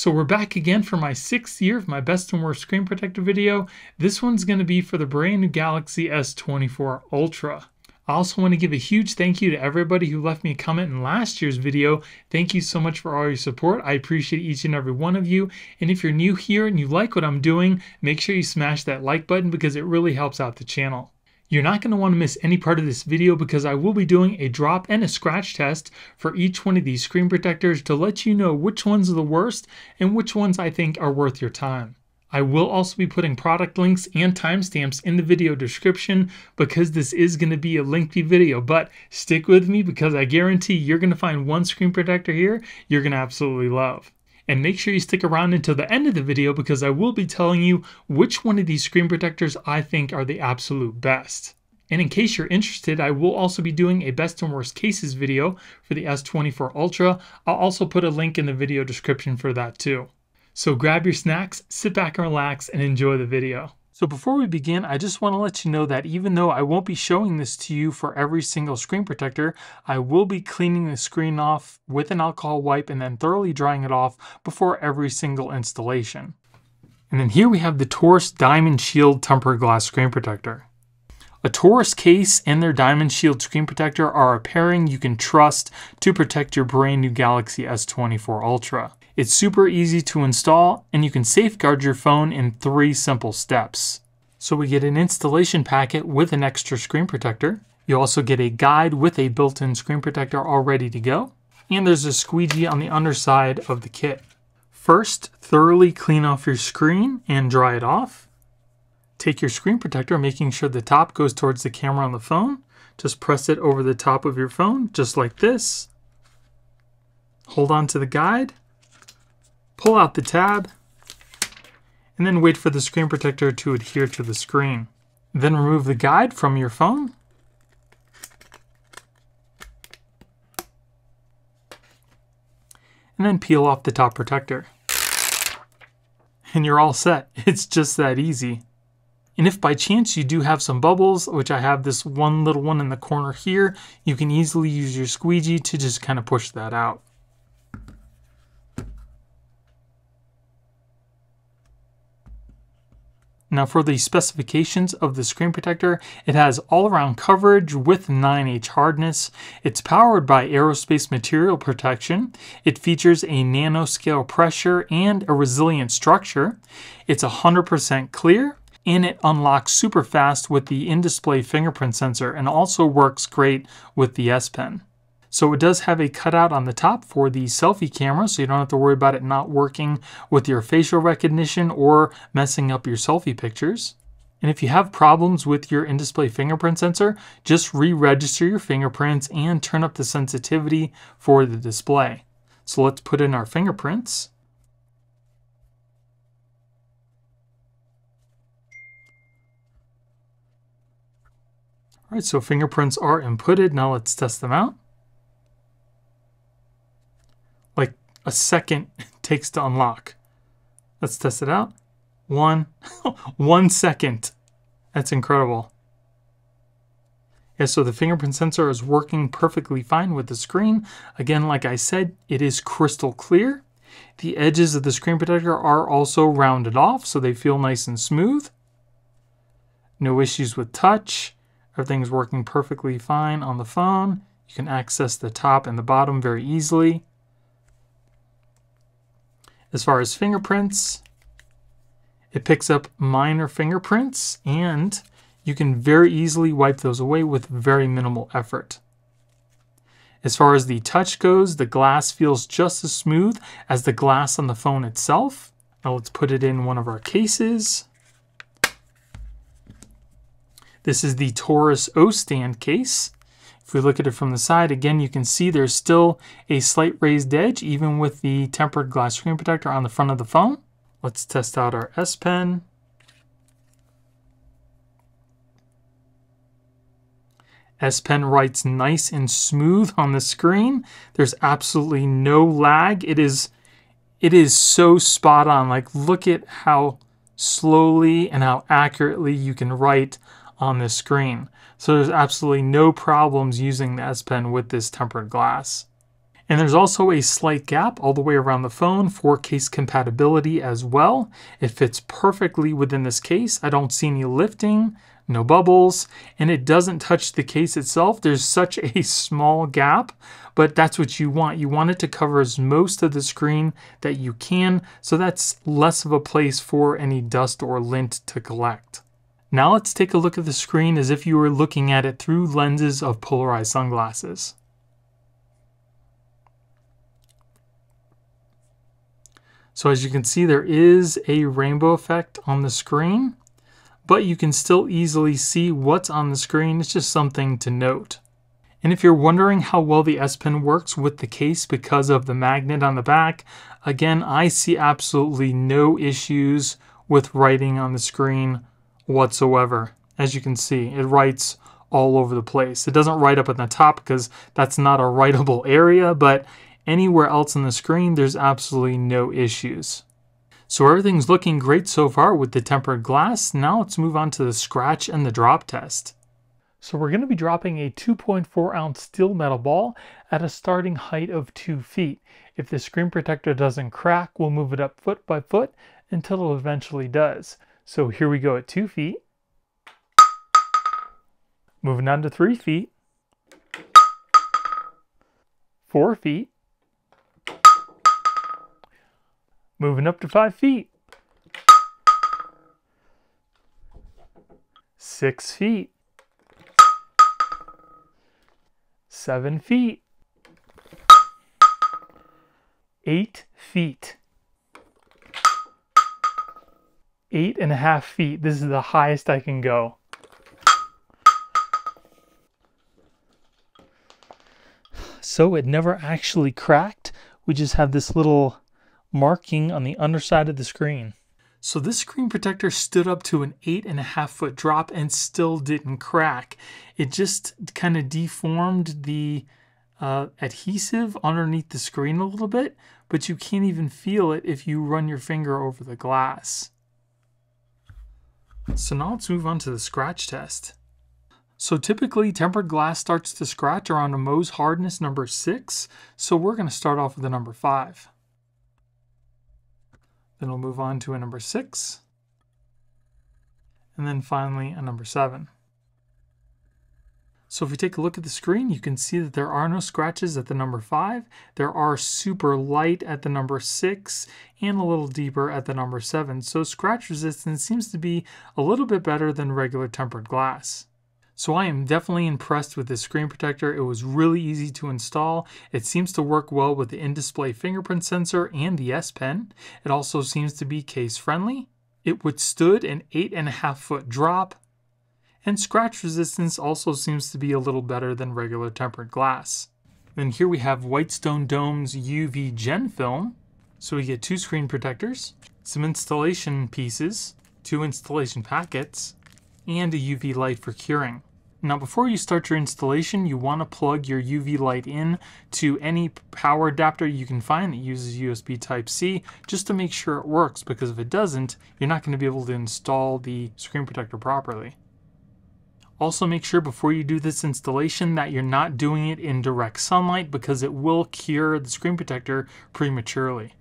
So we're back again for my 6th year of my best and worst screen protector video. This one's going to be for the brand new Galaxy S24 Ultra. I also want to give a huge thank you to everybody who left me a comment in last year's video. Thank you so much for all your support. I appreciate each and every one of you. And if you're new here and you like what I'm doing, make sure you smash that like button because it really helps out the channel. You're not going to want to miss any part of this video because I will be doing a drop and a scratch test for each one of these screen protectors to let you know which ones are the worst and which ones I think are worth your time. I will also be putting product links and timestamps in the video description because this is going to be a lengthy video, but stick with me because I guarantee you're going to find one screen protector here you're going to absolutely love. And make sure you stick around until the end of the video because I will be telling you which one of these screen protectors I think are the absolute best. And in case you're interested, I will also be doing a best and worst cases video for the S24 Ultra. I'll also put a link in the video description for that too. So grab your snacks, sit back and relax, and enjoy the video. So before we begin, I just want to let you know that even though I won't be showing this to you for every single screen protector, I will be cleaning the screen off with an alcohol wipe and then thoroughly drying it off before every single installation. And then here we have the Torras Diamond Shield Tempered Glass Screen Protector. A Torras case and their Diamond Shield screen protector are a pairing you can trust to protect your brand new Galaxy S24 Ultra. It's super easy to install, and you can safeguard your phone in 3 simple steps. So we get an installation packet with an extra screen protector. You also get a guide with a built-in screen protector all ready to go. And there's a squeegee on the underside of the kit. First, thoroughly clean off your screen and dry it off. Take your screen protector, making sure the top goes towards the camera on the phone. Just press it over the top of your phone, just like this. Hold on to the guide. Pull out the tab, and then wait for the screen protector to adhere to the screen. Then remove the guide from your phone. And then peel off the top protector. And you're all set. It's just that easy. And if by chance you do have some bubbles, which I have this one little one in the corner here, you can easily use your squeegee to just kind of push that out. Now for the specifications of the screen protector, it has all-around coverage with 9H hardness. It's powered by aerospace material protection. It features a nanoscale pressure and a resilient structure. It's 100% clear, and it unlocks super fast with the in-display fingerprint sensor and also works great with the S Pen. So it does have a cutout on the top for the selfie camera, so you don't have to worry about it not working with your facial recognition or messing up your selfie pictures. And if you have problems with your in-display fingerprint sensor, just re-register your fingerprints and turn up the sensitivity for the display. So let's put in our fingerprints. All right, so fingerprints are inputted. Now let's test them out. Like a second takes to unlock. Let's test it out. 1 second. That's incredible. Yeah, so the fingerprint sensor is working perfectly fine with the screen. Again, like I said, it is crystal clear. The edges of the screen protector are also rounded off, so they feel nice and smooth. No issues with touch. Everything's working perfectly fine on the phone. You can access the top and the bottom very easily. As far as fingerprints, it picks up minor fingerprints and you can very easily wipe those away with very minimal effort. As far as the touch goes, the glass feels just as smooth as the glass on the phone itself. Now let's put it in one of our cases. This is the Torras O-Stand case. If we look at it from the side, again, you can see there's still a slight raised edge, even with the tempered glass screen protector on the front of the phone. Let's test out our S Pen. S Pen writes nice and smooth on the screen. There's absolutely no lag. It is so spot on. Like, look at how slowly and how accurately you can write on this screen. So there's absolutely no problems using the S Pen with this tempered glass. And there's also a slight gap all the way around the phone for case compatibility as well. It fits perfectly within this case. I don't see any lifting, no bubbles, and it doesn't touch the case itself. There's such a small gap, but that's what you want. You want it to cover as most of the screen that you can, so that's less of a place for any dust or lint to collect. Now let's take a look at the screen as if you were looking at it through lenses of polarized sunglasses. So as you can see, there is a rainbow effect on the screen, but you can still easily see what's on the screen. It's just something to note. And if you're wondering how well the S Pen works with the case because of the magnet on the back, again, I see absolutely no issues with writing on the screen whatsoever. As you can see, it writes all over the place. It doesn't write up at the top because that's not a writable area, but anywhere else on the screen, there's absolutely no issues. So everything's looking great so far with the tempered glass. Now let's move on to the scratch and the drop test. So we're going to be dropping a 2.4 ounce steel metal ball at a starting height of 2 feet. If the screen protector doesn't crack, we'll move it up foot by foot until it eventually does. So here we go at 2 feet, moving on to 3 feet, 4 feet, moving up to 5 feet, 6 feet, 7 feet, 8 feet. 8.5 feet. This is the highest I can go. So it never actually cracked. We just have this little marking on the underside of the screen. So this screen protector stood up to an 8.5 foot drop and still didn't crack. It just kind of deformed the adhesive underneath the screen a little bit, but you can't even feel it if you run your finger over the glass. So now let's move on to the scratch test. So typically tempered glass starts to scratch around a Mohs hardness number 6. So we're going to start off with a number 5. Then we'll move on to a number 6. And then finally a number 7. So if we take a look at the screen, you can see that there are no scratches at the number 5. There are super light at the number 6 and a little deeper at the number 7. So scratch resistance seems to be a little bit better than regular tempered glass. So I am definitely impressed with this screen protector. It was really easy to install. It seems to work well with the in-display fingerprint sensor and the S Pen. It also seems to be case friendly. It withstood an 8.5 foot drop. And scratch resistance also seems to be a little better than regular tempered glass. Then here we have Whitestone Dome's UV GEN film. So we get 2 screen protectors, some installation pieces, 2 installation packets, and a UV light for curing. Now before you start your installation, you want to plug your UV light in to any power adapter you can find that uses USB Type-C just to make sure it works, because if it doesn't, you're not going to be able to install the screen protector properly. Also make sure before you do this installation that you're not doing it in direct sunlight, because it will cure the screen protector prematurely.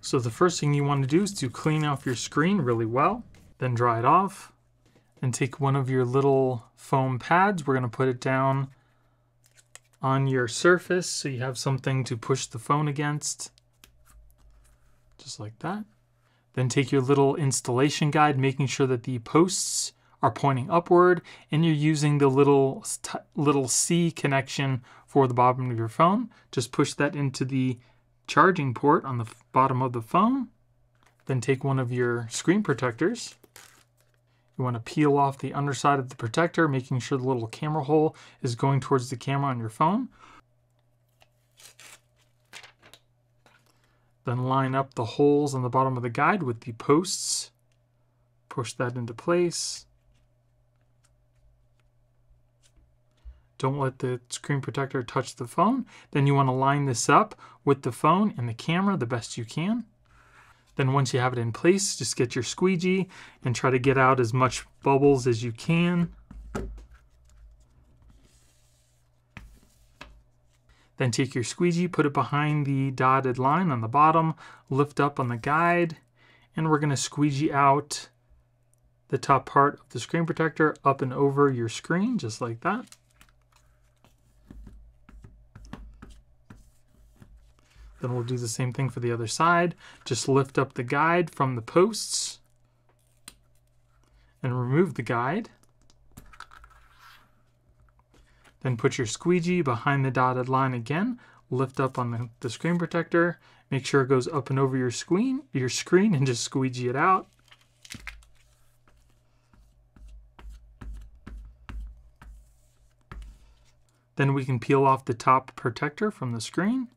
So the first thing you want to do is to clean off your screen really well, then dry it off, and take one of your little foam pads. We're going to put it down on your surface so you have something to push the phone against, just like that. Then take your little installation guide, making sure that the posts are pointing upward and you're using the little C connection for the bottom of your phone. Just push that into the charging port on the bottom of the phone. Then take one of your screen protectors. You want to peel off the underside of the protector, making sure the little camera hole is going towards the camera on your phone. Then line up the holes on the bottom of the guide with the posts. Push that into place. Don't let the screen protector touch the phone. Then you want to line this up with the phone and the camera the best you can. Then once you have it in place, just get your squeegee and try to get out as much bubbles as you can. Then take your squeegee, put it behind the dotted line on the bottom, lift up on the guide, and we're going to squeegee out the top part of the screen protector up and over your screen, just like that. Then we'll do the same thing for the other side. Just lift up the guide from the posts and remove the guide. Then put your squeegee behind the dotted line again, lift up on the screen protector, make sure it goes up and over your screen and just squeegee it out. Then we can peel off the top protector from the screen.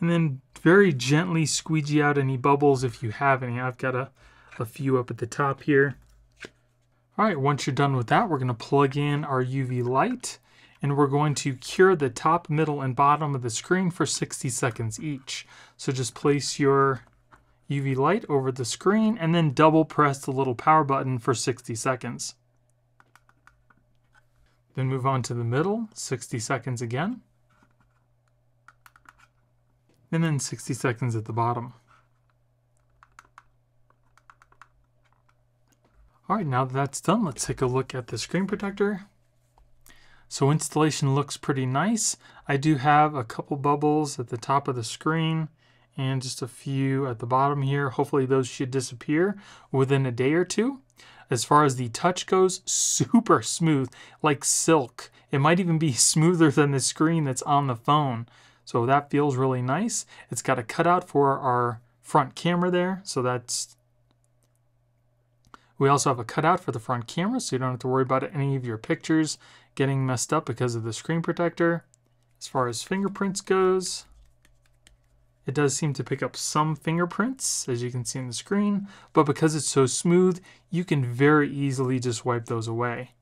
And then very gently squeegee out any bubbles if you have any. I've got a few up at the top here. All right, once you're done with that, we're going to plug in our UV light, and we're going to cure the top, middle, and bottom of the screen for 60 seconds each. So just place your UV light over the screen and then double press the little power button for 60 seconds. Then move on to the middle, 60 seconds again, and then 60 seconds at the bottom. All right, now that that's done, let's take a look at the screen protector. So installation looks pretty nice. I do have a couple bubbles at the top of the screen and just a few at the bottom here. Hopefully those should disappear within a day or two. As far as the touch goes, super smooth, like silk. It might even be smoother than the screen that's on the phone. So that feels really nice. It's got a cutout for our front camera there, so that's... We also have a cutout for the front camera, so you don't have to worry about any of your pictures getting messed up because of the screen protector. As far as fingerprints goes, it does seem to pick up some fingerprints, as you can see in the screen, but because it's so smooth, you can very easily just wipe those away.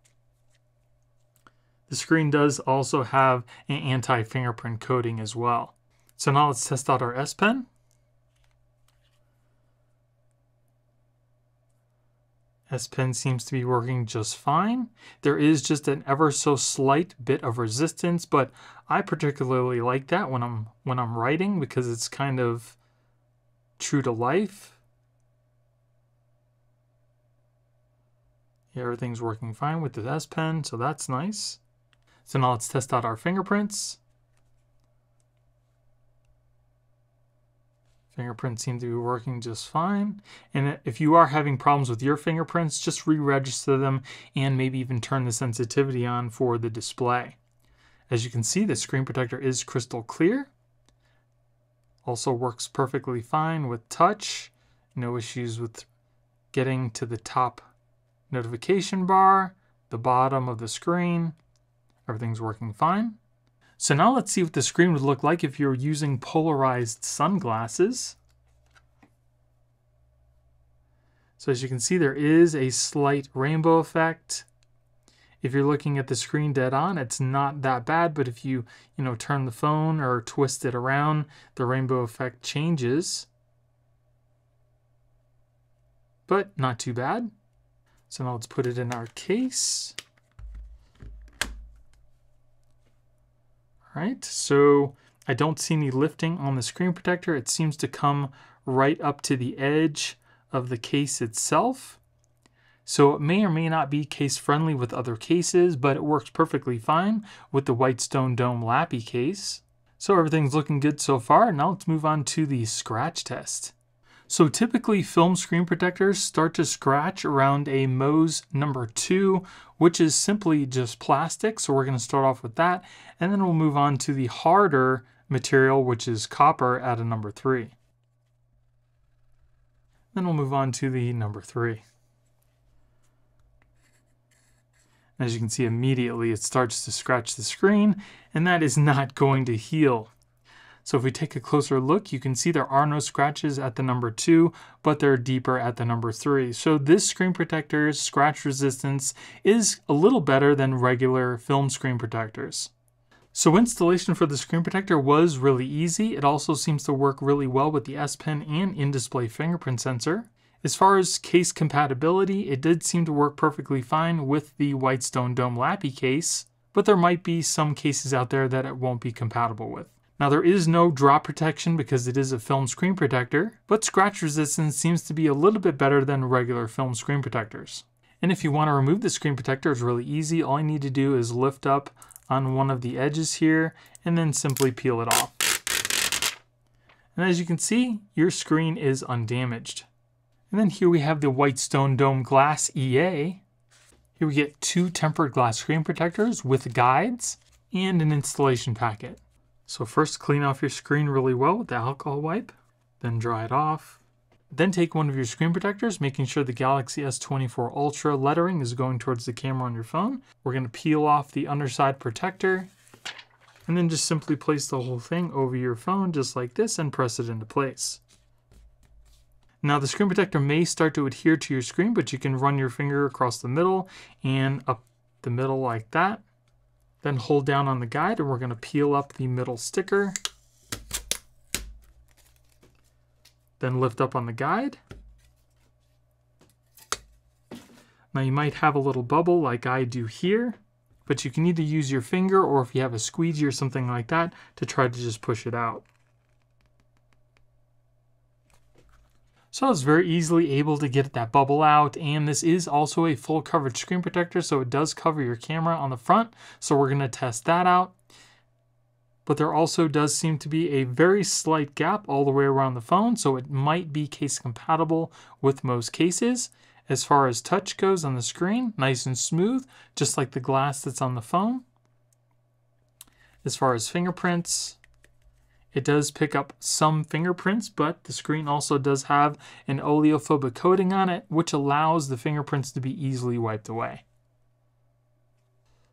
The screen does also have an anti-fingerprint coating as well. So now let's test out our S Pen. S Pen seems to be working just fine. There is just an ever so slight bit of resistance, but I particularly like that when I'm writing because it's kind of true to life. Yeah, everything's working fine with the S Pen, so that's nice. So now let's test out our fingerprints. Fingerprints seem to be working just fine. And if you are having problems with your fingerprints, just re-register them and maybe even turn the sensitivity on for the display. As you can see, the screen protector is crystal clear. Also works perfectly fine with touch. No issues with getting to the top notification bar, the bottom of the screen. Everything's working fine. So now let's see what the screen would look like if you're using polarized sunglasses. So as you can see, there is a slight rainbow effect. If you're looking at the screen dead on, it's not that bad, but if you turn the phone or twist it around, the rainbow effect changes. But not too bad. So now let's put it in our case. Right, so I don't see any lifting on the screen protector. It seems to come right up to the edge of the case itself. So it may or may not be case friendly with other cases, but it works perfectly fine with the Whitestone Dome Lappy case. So everything's looking good so far. Now let's move on to the scratch test. So typically film screen protectors start to scratch around a Mous number 2, which is simply just plastic. So we're going to start off with that, and then we'll move on to the harder material, which is copper at a number 3. Then we'll move on to the number 3. As you can see, immediately it starts to scratch the screen, and that is not going to heal. So if we take a closer look, you can see there are no scratches at the number 2, but they're deeper at the number 3. So this screen protector's scratch resistance is a little better than regular film screen protectors. So installation for the screen protector was really easy. It also seems to work really well with the S Pen and in-display fingerprint sensor. As far as case compatibility, it did seem to work perfectly fine with the Whitestone Dome Lappy case, but there might be some cases out there that it won't be compatible with. Now there is no drop protection because it is a film screen protector, but scratch resistance seems to be a little bit better than regular film screen protectors. And if you want to remove the screen protector, it's really easy. All you need to do is lift up on one of the edges here and then simply peel it off. And as you can see, your screen is undamaged. And then here we have the Whitestone Dome Glass EA. Here we get two tempered glass screen protectors with guides and an installation packet. So first clean off your screen really well with the alcohol wipe, then dry it off. Then take one of your screen protectors, making sure the Galaxy S24 Ultra lettering is going towards the camera on your phone. We're going to peel off the underside protector and then just simply place the whole thing over your phone just like this and press it into place. Now the screen protector may start to adhere to your screen, but you can run your finger across the middle and up the middle like that. Then hold down on the guide and we're going to peel up the middle sticker. Then lift up on the guide. Now you might have a little bubble like I do here, but you can either use your finger or if you have a squeegee or something like that to try to just push it out. So I was very easily able to get that bubble out, and this is also a full coverage screen protector, so it does cover your camera on the front, so we're going to test that out. But there also does seem to be a very slight gap all the way around the phone, so it might be case compatible with most cases. As far as touch goes on the screen, nice and smooth, just like the glass that's on the phone. As far as fingerprints, it does pick up some fingerprints, but the screen also does have an oleophobic coating on it, which allows the fingerprints to be easily wiped away.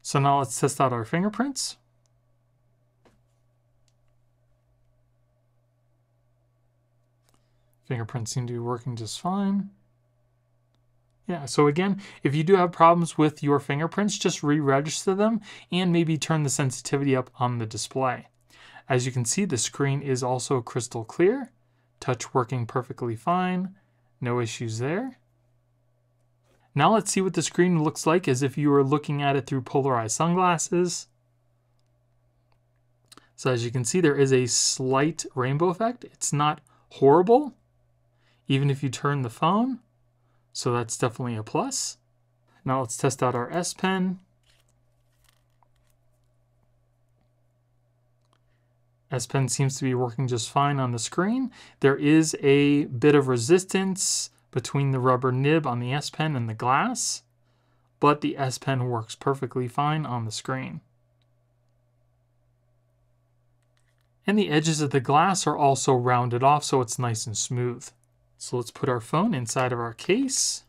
So now let's test out our fingerprints. Fingerprints seem to be working just fine. Yeah, so again, if you do have problems with your fingerprints, just re-register them and maybe turn the sensitivity up on the display. As you can see, the screen is also crystal clear, touch working perfectly fine, no issues there. Now let's see what the screen looks like as if you were looking at it through polarized sunglasses. So as you can see, there is a slight rainbow effect. It's not horrible, even if you turn the phone, so that's definitely a plus. Now let's test out our S Pen. S Pen seems to be working just fine on the screen. There is a bit of resistance between the rubber nib on the S Pen and the glass, but the S Pen works perfectly fine on the screen. And the edges of the glass are also rounded off, so it's nice and smooth. So let's put our phone inside of our case.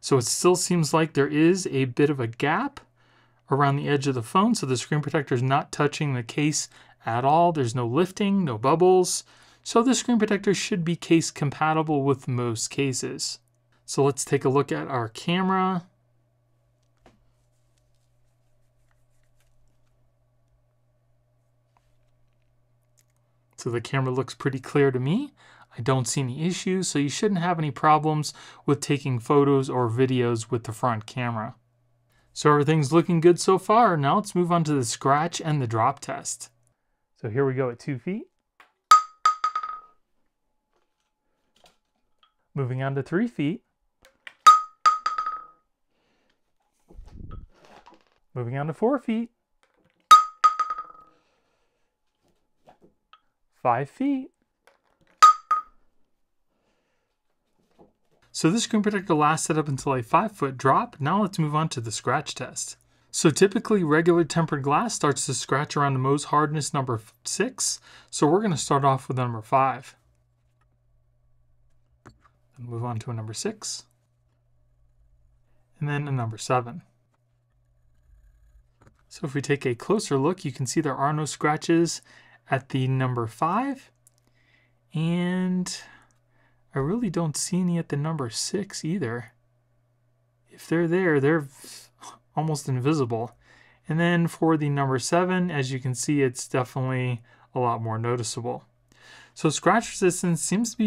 So it still seems like there is a bit of a gap around the edge of the phone, so the screen protector is not touching the case at all. There's no lifting, no bubbles. So the screen protector should be case compatible with most cases. So let's take a look at our camera. So the camera looks pretty clear to me. I don't see any issues, so you shouldn't have any problems with taking photos or videos with the front camera. So everything's looking good so far. Now let's move on to the scratch and the drop test. So here we go at 2 feet. Moving on to 3 feet. Moving on to 4 feet. 5 feet. So this screen protector lasted up until a 5-foot drop. Now let's move on to the scratch test. So typically regular tempered glass starts to scratch around the Mohs hardness number 6. So we're going to start off with number 5. And move on to a number 6. And then a number 7. So if we take a closer look, you can see there are no scratches at the number 5. And I really don't see any at the number 6 either. If they're there, they're almost invisible. And then for the number 7, as you can see, it's definitely a lot more noticeable. So scratch resistance seems to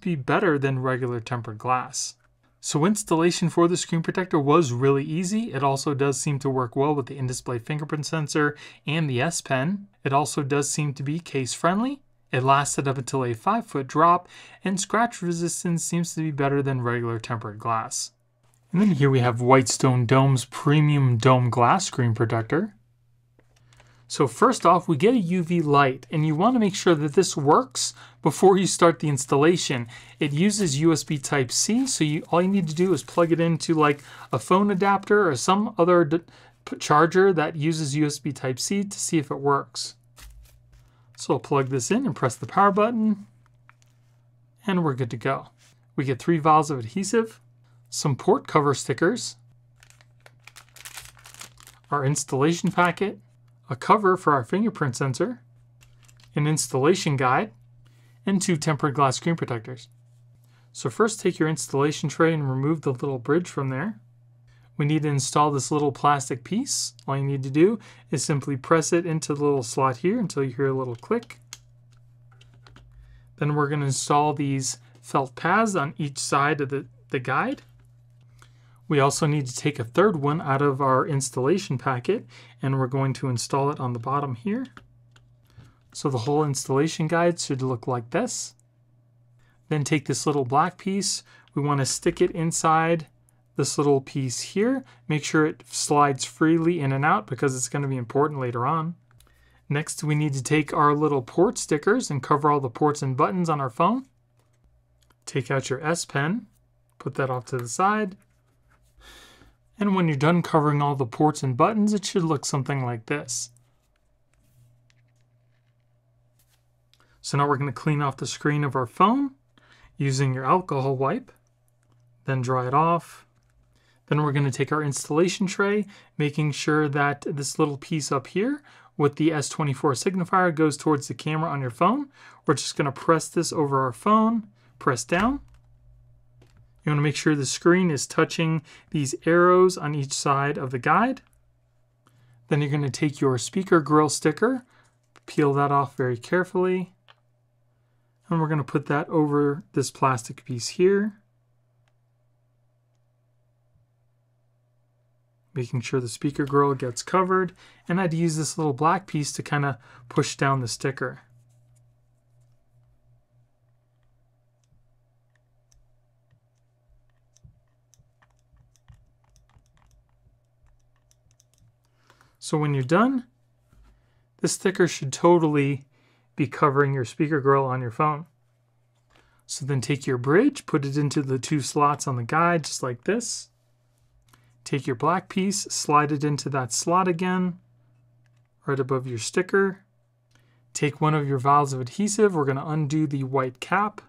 be better than regular tempered glass. So installation for the screen protector was really easy. It also does seem to work well with the in-display fingerprint sensor and the S Pen. It also does seem to be case friendly. It lasted up until a 5-foot drop, and scratch resistance seems to be better than regular tempered glass. And then here we have Whitestone Dome's Premium Dome Glass Screen Protector. So first off, we get a UV light, and you want to make sure that this works before you start the installation. It uses USB Type-C, so all you need to do is plug it into like a phone adapter or some other charger that uses USB Type-C to see if it works. So I'll plug this in and press the power button, and we're good to go. We get 3 vials of adhesive, some port cover stickers, our installation packet, a cover for our fingerprint sensor, an installation guide, and 2 tempered glass screen protectors. So first take your installation tray and remove the little bridge from there. We need to install this little plastic piece. All you need to do is simply press it into the little slot here until you hear a little click. Then we're going to install these felt pads on each side of the guide. We also need to take a 3rd one out of our installation packet, and we're going to install it on the bottom here. So the whole installation guide should look like this. Then take this little black piece. We want to stick it inside this little piece here. Make sure it slides freely in and out because it's going to be important later on. Next, we need to take our little port stickers and cover all the ports and buttons on our phone. Take out your S Pen, put that off to the side. And when you're done covering all the ports and buttons, it should look something like this. So now we're going to clean off the screen of our phone using your alcohol wipe, then dry it off. Then we're going to take our installation tray, making sure that this little piece up here with the S24 signifier goes towards the camera on your phone. We're just going to press this over our phone, press down. You want to make sure the screen is touching these arrows on each side of the guide. Then you're going to take your speaker grill sticker, peel that off very carefully, and we're going to put that over this plastic piece here, making sure the speaker grill gets covered, and I'd use this little black piece to kind of push down the sticker. So when you're done, this sticker should totally be covering your speaker grill on your phone. So then take your bridge, put it into the 2 slots on the guide, just like this. Take your black piece, slide it into that slot again, right above your sticker. Take one of your vials of adhesive. We're going to undo the white cap.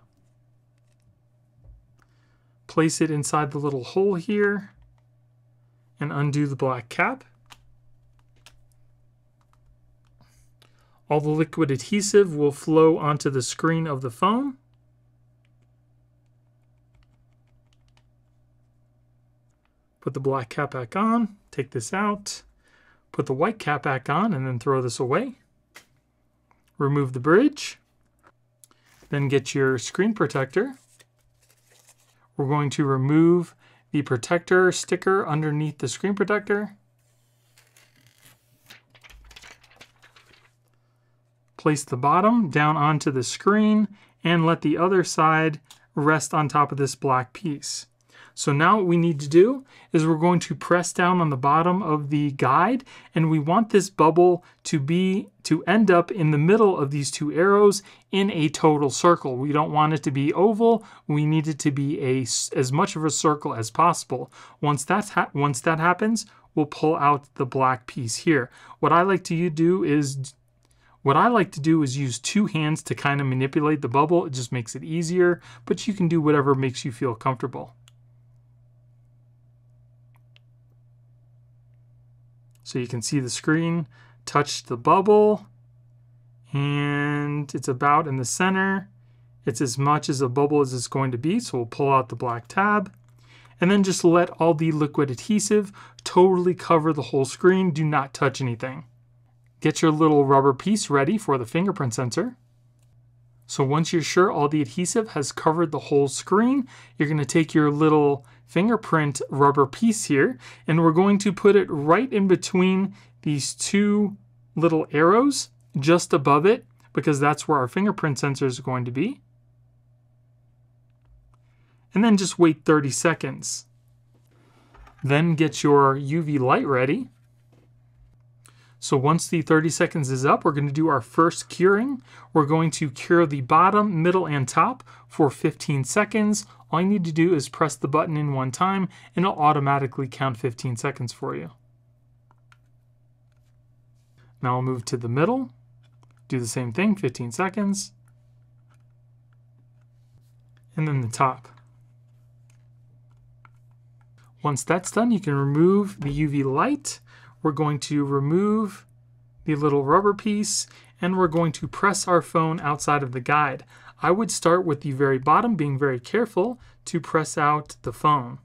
Place it inside the little hole here and undo the black cap. All the liquid adhesive will flow onto the screen of the phone. Put the black cap back on, take this out, put the white cap back on, and then throw this away. Remove the bridge, then get your screen protector. We're going to remove the protector sticker underneath the screen protector. Place the bottom down onto the screen and let the other side rest on top of this black piece. So now what we need to do is we're going to press down on the bottom of the guide, and we want this bubble to end up in the middle of these 2 arrows in a total circle. We don't want it to be oval. We need it to be as much of a circle as possible. Once that happens, we'll pull out the black piece here. What I like to do is use 2 hands to kind of manipulate the bubble. It just makes it easier, but you can do whatever makes you feel comfortable. So you can see the screen touched the bubble, and it's about in the center. It's as much as a bubble as it's going to be, so we'll pull out the black tab. and then just let all the liquid adhesive totally cover the whole screen. Do not touch anything. Get your little rubber piece ready for the fingerprint sensor. So once you're sure all the adhesive has covered the whole screen, you're going to take your little fingerprint rubber piece here, and we're going to put it right in between these two little arrows just above it, because that's where our fingerprint sensor is going to be. And then just wait 30 seconds. Then get your UV light ready. So once the 30 seconds is up, we're going to do our first curing. We're going to cure the bottom, middle, and top for 15 seconds. All you need to do is press the button in one time, and it'll automatically count 15 seconds for you. Now I'll move to the middle. Do the same thing, 15 seconds. And then the top. Once that's done, you can remove the UV light. We're going to remove the little rubber piece, and we're going to press our phone outside of the guide. I would start with the very bottom, being very careful to press out the phone.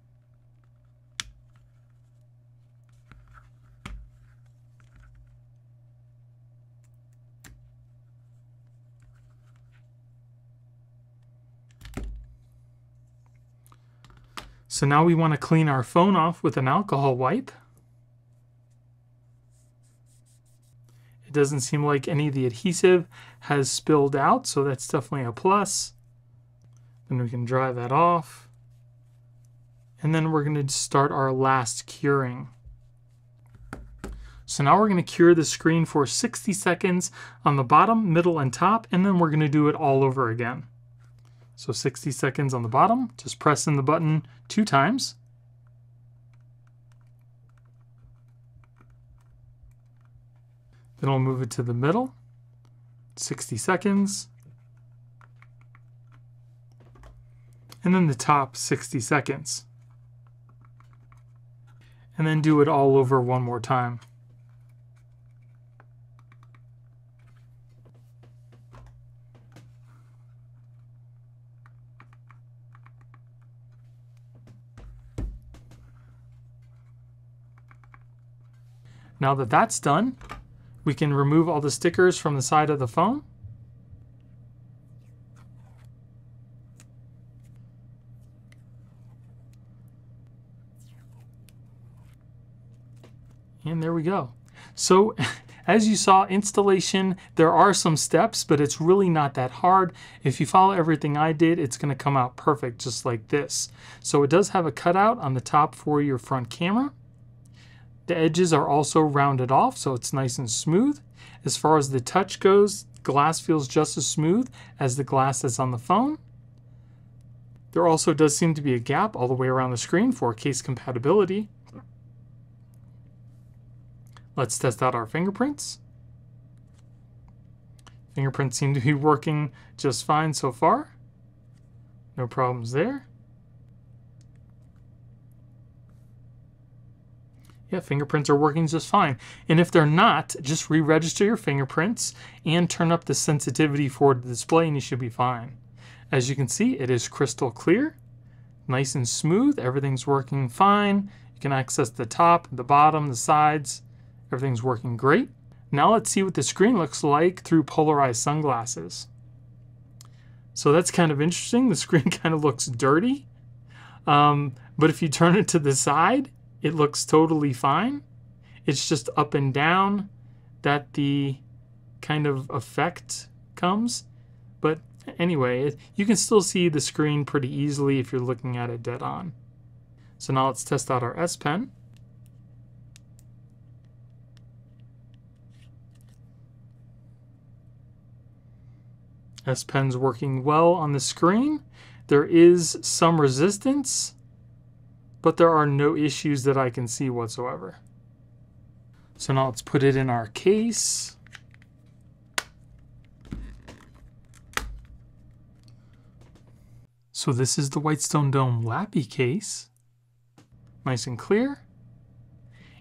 So now we want to clean our phone off with an alcohol wipe. It doesn't seem like any of the adhesive has spilled out, so that's definitely a plus. Then we can dry that off. And then we're going to start our last curing. So now we're going to cure the screen for 60 seconds on the bottom, middle, and top, and then we're going to do it all over again. So 60 seconds on the bottom, just press in the button 2 times. Then I'll move it to the middle, 60 seconds. And then the top, 60 seconds. And then do it all over one more time. Now that that's done, we can remove all the stickers from the side of the phone. And there we go. So as you saw, installation, there are some steps, but it's really not that hard. If you follow everything I did, it's going to come out perfect just like this. So it does have a cutout on the top for your front camera. The edges are also rounded off, so it's nice and smooth. As far as the touch goes, glass feels just as smooth as the glass that's on the phone. There also does seem to be a gap all the way around the screen for case compatibility. Let's test out our fingerprints. Fingerprints seem to be working just fine so far. No problems there. Yeah, fingerprints are working just fine. And if they're not, just re-register your fingerprints and turn up the sensitivity for the display and you should be fine. As you can see, it is crystal clear, nice and smooth. Everything's working fine. You can access the top, the bottom, the sides. Everything's working great. Now let's see what the screen looks like through polarized sunglasses. So that's kind of interesting. The screen kind of looks dirty. But if you turn it to the side, it looks totally fine. It's just up and down that the kind of effect comes. But anyway, you can still see the screen pretty easily if you're looking at it dead on. So now let's test out our S Pen. S Pen's working well on the screen. There is some resistance, but there are no issues that I can see whatsoever. So now let's put it in our case. So this is the Whitestone Dome Lappy case. Nice and clear.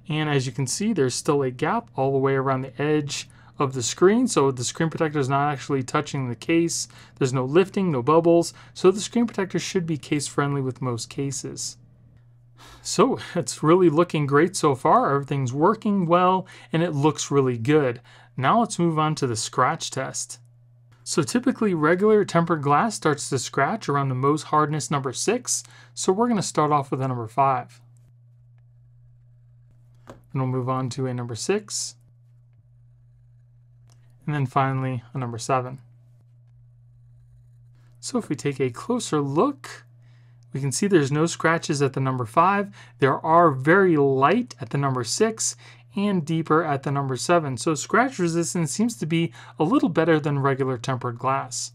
And as you can see, there's still a gap all the way around the edge of the screen, so the screen protector is not actually touching the case. There's no lifting, no bubbles, so the screen protector should be case friendly with most cases. So it's really looking great so far. Everything's working well and it looks really good. Now let's move on to the scratch test. So typically regular tempered glass starts to scratch around the Mohs hardness number 6. So we're going to start off with a number 5. And we'll move on to a number 6. And then finally a number 7. So if we take a closer look, we can see there's no scratches at the number 5. There are very light at the number 6 and deeper at the number 7. So scratch resistance seems to be a little better than regular tempered glass.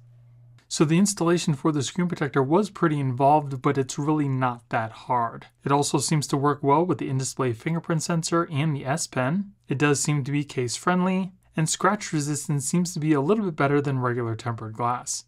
So the installation for the screen protector was pretty involved, but it's really not that hard. It also seems to work well with the in-display fingerprint sensor and the S Pen. It does seem to be case friendly, and scratch resistance seems to be a little bit better than regular tempered glass.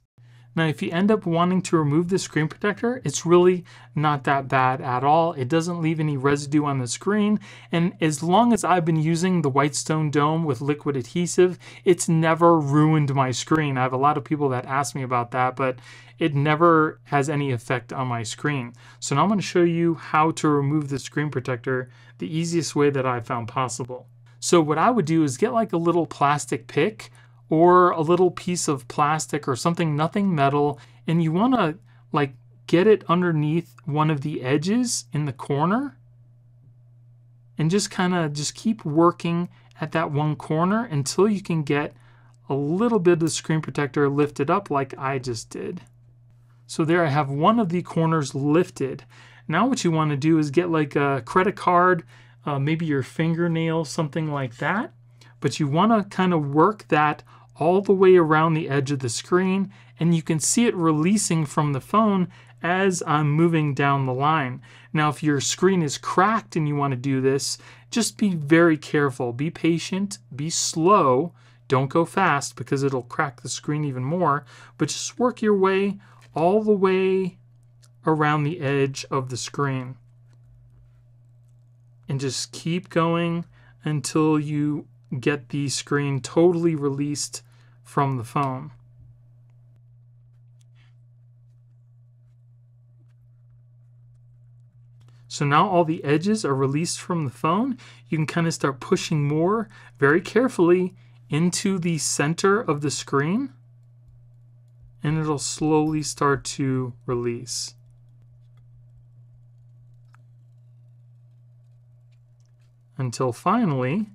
Now if you end up wanting to remove the screen protector, it's really not that bad at all. It doesn't leave any residue on the screen, and as long as I've been using the Whitestone Dome with liquid adhesive, it's never ruined my screen. I have a lot of people that ask me about that, but it never has any effect on my screen. So now I'm going to show you how to remove the screen protector the easiest way that I found possible. So what I would do is get like a little plastic pick, or a little piece of plastic or something, nothing metal, and you want to like get it underneath one of the edges in the corner and just kind of just keep working at that one corner until you can get a little bit of the screen protector lifted up like I just did. So there I have one of the corners lifted. Now what you want to do is get like a credit card, maybe your fingernail, something like that, but you want to kind of work that all the way around the edge of the screen, and you can see it releasing from the phone as I'm moving down the line. Now if your screen is cracked and you want to do this, just be very careful, be patient, be slow, don't go fast because it'll crack the screen even more, but just work your way all the way around the edge of the screen and just keep going until you get the screen totally released from the phone. So now all the edges are released from the phone. You can kind of start pushing more very carefully into the center of the screen, and it'll slowly start to release. Until finally,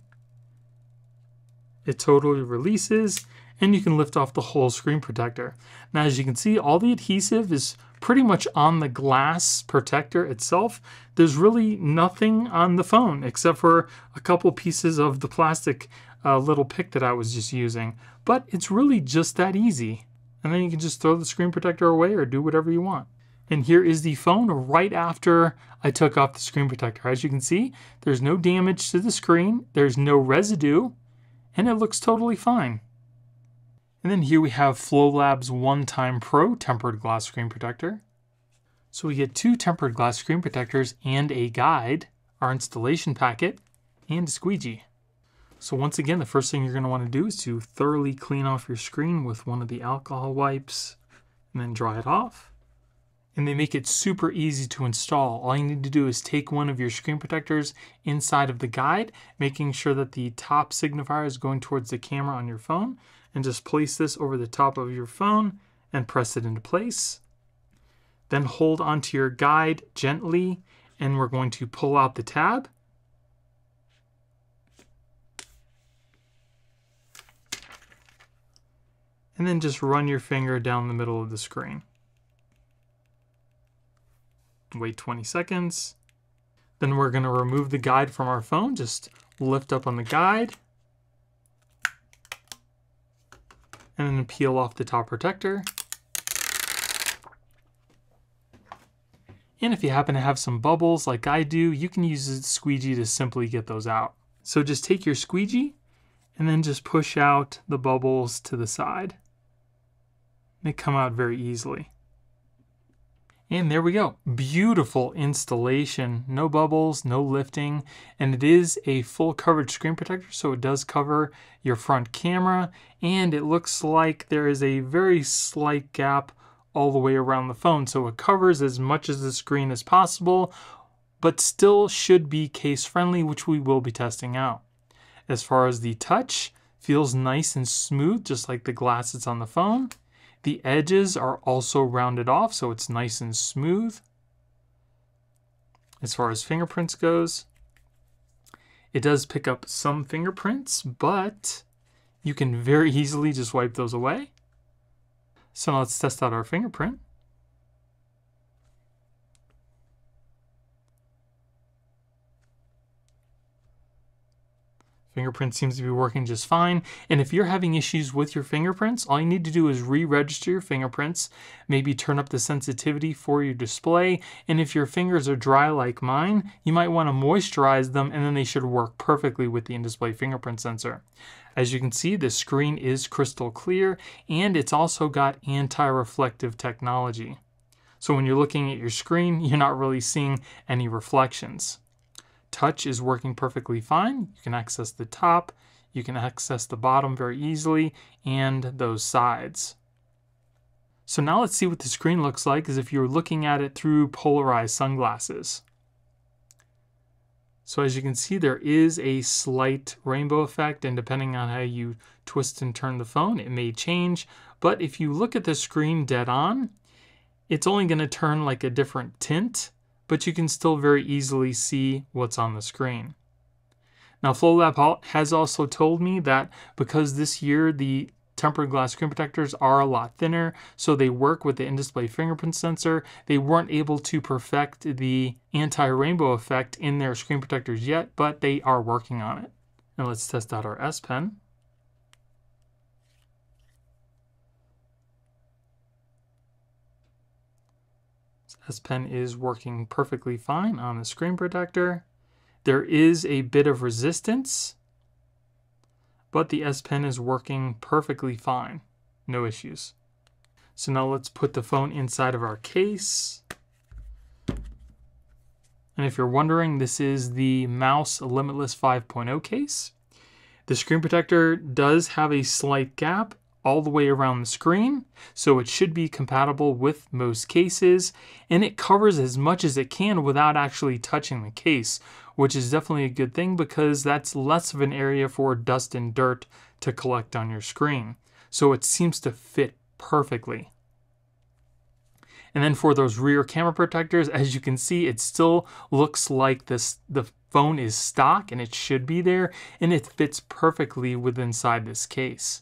it totally releases and you can lift off the whole screen protector. Now, as you can see, all the adhesive is pretty much on the glass protector itself. There's really nothing on the phone except for a couple pieces of the plastic little pick that I was just using, but it's really just that easy. And then you can just throw the screen protector away or do whatever you want. And here is the phone right after I took off the screen protector. As you can see, there's no damage to the screen. There's no residue. And it looks totally fine. And then here we have FloLab's One Time Pro tempered glass screen protector. So we get 2 tempered glass screen protectors and a guide, our installation packet, and a squeegee. So once again, the first thing you're going to want to do is to thoroughly clean off your screen with one of the alcohol wipes and then dry it off. And they make it super easy to install. All you need to do is take one of your screen protectors inside of the guide, making sure that the top signifier is going towards the camera on your phone, and just place this over the top of your phone and press it into place. Then hold onto your guide gently, and we're going to pull out the tab. And then just run your finger down the middle of the screen. Wait 20 seconds. Then we're going to remove the guide from our phone. Just lift up on the guide and then peel off the top protector. And if you happen to have some bubbles like I do, you can use a squeegee to simply get those out. So just take your squeegee and then just push out the bubbles to the side. They come out very easily. And there we go. Beautiful installation. No bubbles, no lifting, and it is a full coverage screen protector, so it does cover your front camera, and it looks like there is a very slight gap all the way around the phone, so it covers as much of the screen as possible but still should be case friendly, which we will be testing out. As far as the touch, feels nice and smooth, just like the glass that's on the phone. The edges are also rounded off, so it's nice and smooth. As far as fingerprints goes, it does pick up some fingerprints, but you can very easily just wipe those away. So now let's test out our fingerprint. Fingerprint seems to be working just fine. And if you're having issues with your fingerprints, all you need to do is re-register your fingerprints, maybe turn up the sensitivity for your display. And if your fingers are dry like mine, you might want to moisturize them, and then they should work perfectly with the in-display fingerprint sensor. As you can see, the screen is crystal clear, and it's also got anti-reflective technology. So when you're looking at your screen, you're not really seeing any reflections. Touch is working perfectly fine. You can access the top, you can access the bottom very easily, and those sides. So now let's see what the screen looks like as if you were looking at it through polarized sunglasses. So as you can see, there is a slight rainbow effect, and depending on how you twist and turn the phone, it may change. But if you look at the screen dead on, it's only going to turn like a different tint, but you can still very easily see what's on the screen. Now, FloLab has also told me that because this year the tempered glass screen protectors are a lot thinner, so they work with the in-display fingerprint sensor, they weren't able to perfect the anti-rainbow effect in their screen protectors yet, but they are working on it. Now let's test out our S Pen. S Pen is working perfectly fine on the screen protector. There is a bit of resistance, but the S Pen is working perfectly fine. No issues. So now let's put the phone inside of our case. And if you're wondering, this is the Mouse Limitless 5.0 case. The screen protector does have a slight gap all the way around the screen, so it should be compatible with most cases, and it covers as much as it can without actually touching the case, which is definitely a good thing because that's less of an area for dust and dirt to collect on your screen. So it seems to fit perfectly. And then for those rear camera protectors, as you can see, it still looks like the phone is stock, and it should be there, and it fits perfectly with inside this case.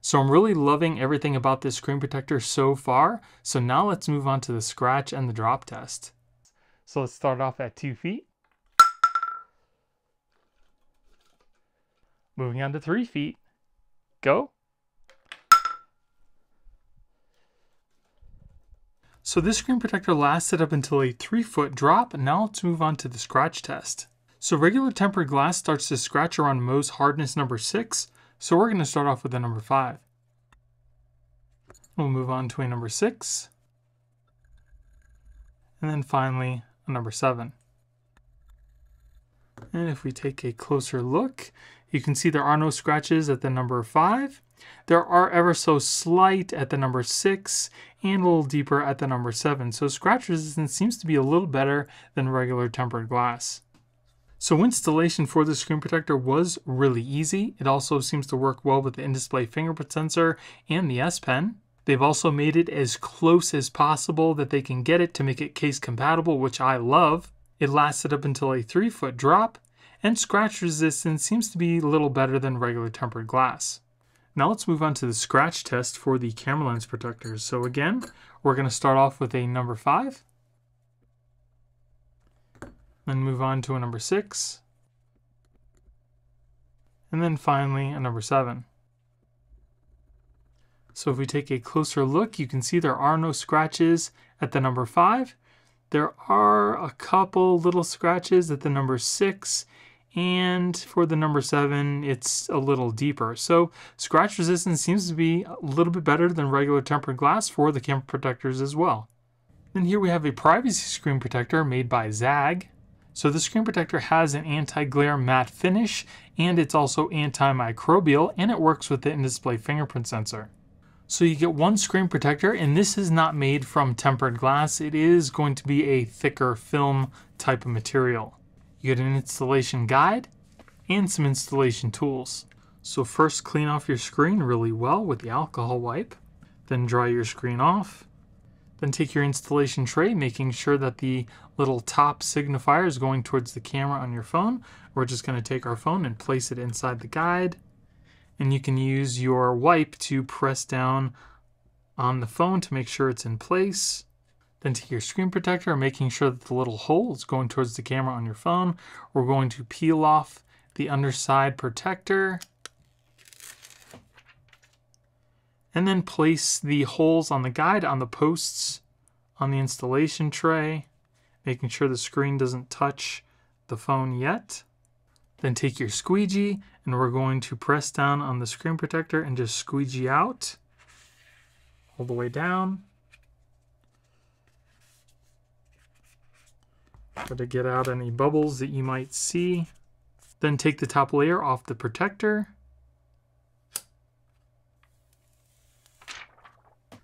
So I'm really loving everything about this screen protector so far. So now let's move on to the scratch and the drop test. So let's start off at 2 feet. Moving on to 3 feet. Go. So this screen protector lasted up until a 3 foot drop. And now let's move on to the scratch test. So regular tempered glass starts to scratch around Mohs hardness number 6. So we're going to start off with a number 5. We'll move on to a number 6. And then finally a number 7. And if we take a closer look, you can see there are no scratches at the number 5. There are ever so slight at the number 6 and a little deeper at the number 7. So scratch resistance seems to be a little better than regular tempered glass. So installation for the screen protector was really easy. It also seems to work well with the in-display fingerprint sensor and the S Pen. They've also made it as close as possible that they can get it to make it case compatible, which I love. It lasted up until a 3 foot drop, and scratch resistance seems to be a little better than regular tempered glass. Now let's move on to the scratch test for the camera lens protectors. So again, we're going to start off with a number 5. Then move on to a number 6, and then finally a number 7. So if we take a closer look, you can see there are no scratches at the number 5. There are a couple little scratches at the number 6, and for the number 7, it's a little deeper. So scratch resistance seems to be a little bit better than regular tempered glass for the camera protectors as well. Then here we have a privacy screen protector made by Zagg. So the screen protector has an anti-glare matte finish, and it's also antimicrobial, and it works with the in-display fingerprint sensor. So you get one screen protector, and this is not made from tempered glass. It is going to be a thicker film type of material. You get an installation guide and some installation tools. So first, clean off your screen really well with the alcohol wipe, then dry your screen off. Then take your installation tray, making sure that the little top signifier is going towards the camera on your phone. We're just going to take our phone and place it inside the guide. And you can use your wipe to press down on the phone to make sure it's in place. Then take your screen protector, making sure that the little hole is going towards the camera on your phone. We're going to peel off the underside protector. And then place the holes on the guide on the posts on the installation tray, making sure the screen doesn't touch the phone yet. Then take your squeegee, and we're going to press down on the screen protector and just squeegee out all the way down. Try to get out any bubbles that you might see. Then take the top layer off the protector.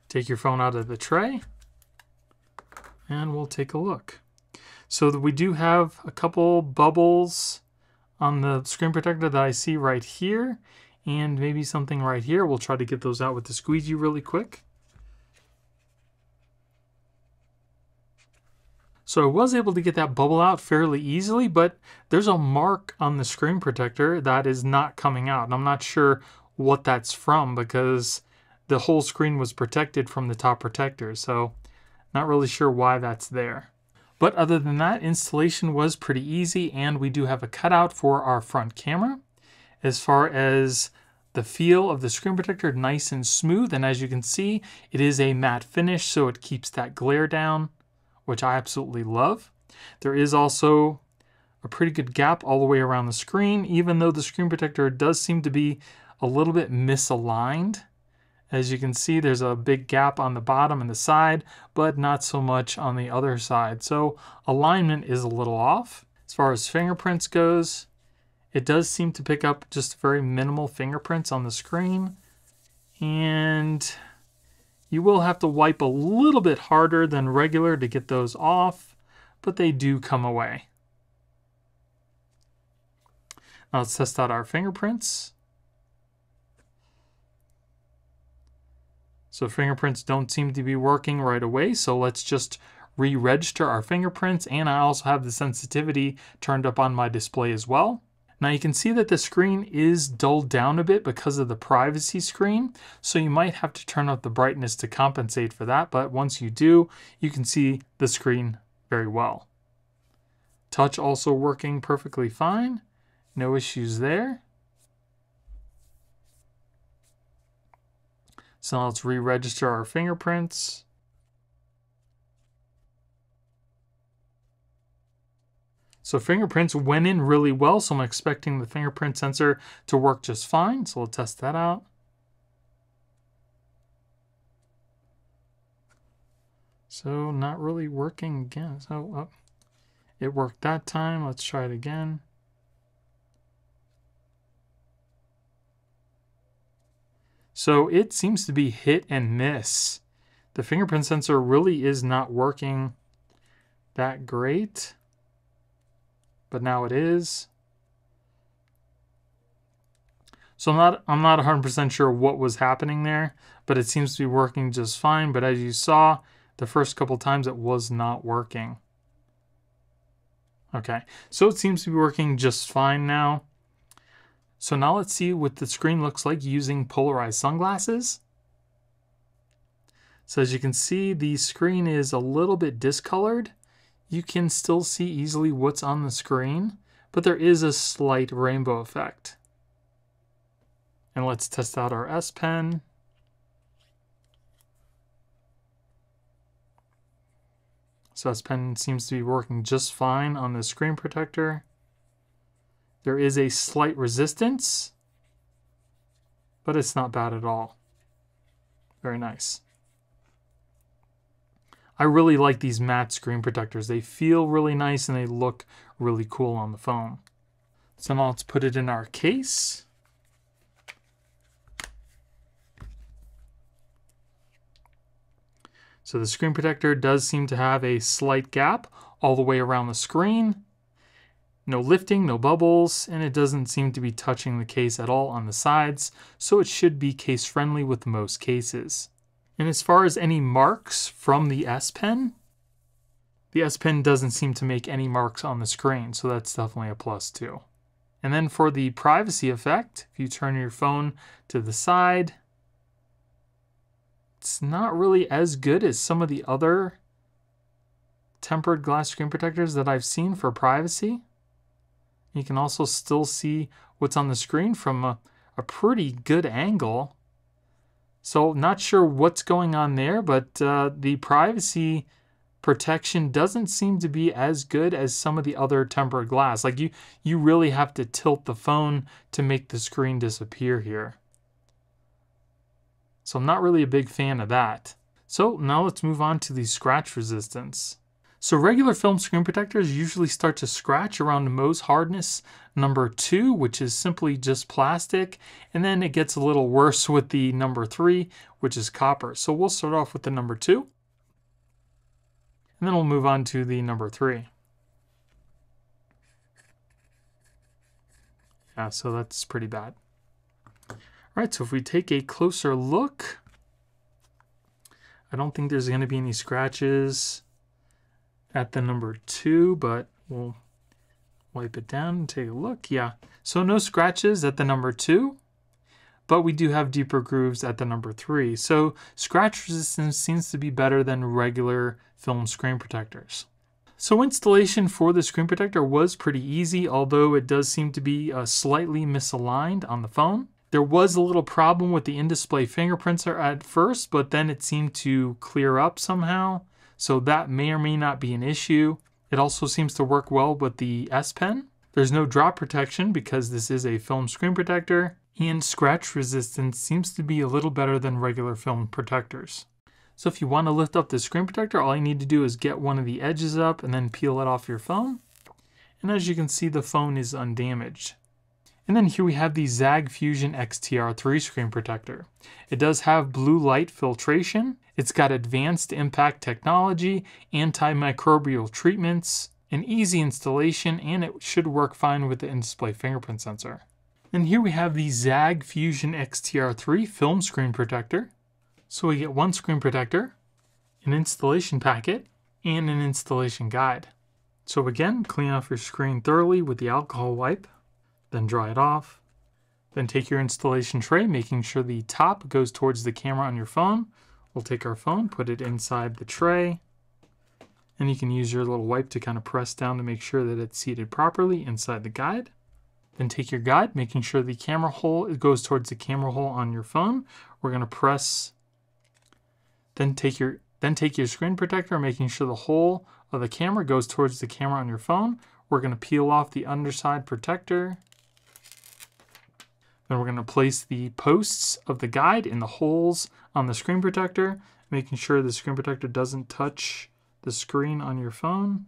Take your phone out of the tray, and we'll take a look. So we do have a couple bubbles on the screen protector that I see right here, and maybe something right here. We'll try to get those out with the squeegee really quick. So I was able to get that bubble out fairly easily, but there's a mark on the screen protector that is not coming out, and I'm not sure what that's from because the whole screen was protected from the top protector, so not really sure why that's there. But other than that, installation was pretty easy, and we do have a cutout for our front camera. As far as the feel of the screen protector, nice and smooth, and as you can see, it is a matte finish, so it keeps that glare down, which I absolutely love. There is also a pretty good gap all the way around the screen, even though the screen protector does seem to be a little bit misaligned. As you can see, there's a big gap on the bottom and the side, but not so much on the other side. So alignment is a little off. As far as fingerprints goes, it does seem to pick up just very minimal fingerprints on the screen. And you will have to wipe a little bit harder than regular to get those off, but they do come away. Now let's test out our fingerprints. So fingerprints don't seem to be working right away, so let's just re-register our fingerprints, and I also have the sensitivity turned up on my display as well. Now you can see that the screen is dulled down a bit because of the privacy screen, so you might have to turn up the brightness to compensate for that, but once you do, you can see the screen very well. Touch also working perfectly fine, no issues there. So now let's re-register our fingerprints. So fingerprints went in really well, so I'm expecting the fingerprint sensor to work just fine. So we'll test that out. So not really working again. So it worked that time. Let's try it again. So it seems to be hit and miss. The fingerprint sensor really is not working that great, but now it is. So I'm not 100% sure what was happening there, but it seems to be working just fine. But as you saw, the first couple times it was not working. Okay, so it seems to be working just fine now. So now let's see what the screen looks like using polarized sunglasses. So as you can see, the screen is a little bit discolored. You can still see easily what's on the screen, but there is a slight rainbow effect. And let's test out our S Pen. So S Pen seems to be working just fine on the screen protector. There is a slight resistance, but it's not bad at all. Very nice. I really like these matte screen protectors. They feel really nice and they look really cool on the phone. So now let's put it in our case. So the screen protector does seem to have a slight gap all the way around the screen. No lifting, no bubbles, and it doesn't seem to be touching the case at all on the sides, so it should be case friendly with most cases. And as far as any marks from the S Pen, the S Pen doesn't seem to make any marks on the screen, so that's definitely a plus too. And then for the privacy effect, if you turn your phone to the side, it's not really as good as some of the other tempered glass screen protectors that I've seen for privacy. You can also still see what's on the screen from a pretty good angle. So not sure what's going on there, but the privacy protection doesn't seem to be as good as some of the other tempered glass. Like you really have to tilt the phone to make the screen disappear here. So I'm not really a big fan of that. So now let's move on to the scratch resistance. So regular film screen protectors usually start to scratch around Mohs hardness number 2, which is simply just plastic, and then it gets a little worse with the number 3, which is copper. So we'll start off with the number 2, and then we'll move on to the number 3. Yeah, so that's pretty bad. All right, so if we take a closer look, I don't think there's going to be any scratches at the number 2, but we'll wipe it down and take a look. Yeah, so no scratches at the number 2, but we do have deeper grooves at the number 3. So scratch resistance seems to be better than regular film screen protectors. So installation for the screen protector was pretty easy, although it does seem to be slightly misaligned on the phone. There was a little problem with the in-display fingerprinter at first, but then it seemed to clear up somehow. So that may or may not be an issue. It also seems to work well with the S Pen. There's no drop protection because this is a film screen protector, and scratch resistance seems to be a little better than regular film protectors. So if you want to lift up the screen protector, all you need to do is get one of the edges up and then peel it off your phone. And as you can see, the phone is undamaged. And then here we have the Zagg Fusion XTR3 screen protector. It does have blue light filtration. It's got advanced impact technology, antimicrobial treatments, an easy installation, and it should work fine with the in-display fingerprint sensor. And here we have the Zagg Fusion XTR3 Film Screen Protector. So we get one screen protector, an installation packet, and an installation guide. So again, clean off your screen thoroughly with the alcohol wipe, then dry it off. Then take your installation tray, making sure the top goes towards the camera on your phone. We'll take our phone, put it inside the tray, and you can use your little wipe to kind of press down to make sure that it's seated properly inside the guide. Then take your guide, making sure the camera hole, it goes towards the camera hole on your phone. We're going to press, then take your screen protector, making sure the hole of the camera goes towards the camera on your phone. We're going to peel off the underside protector. Then we're going to place the posts of the guide in the holes on the screen protector, making sure the screen protector doesn't touch the screen on your phone.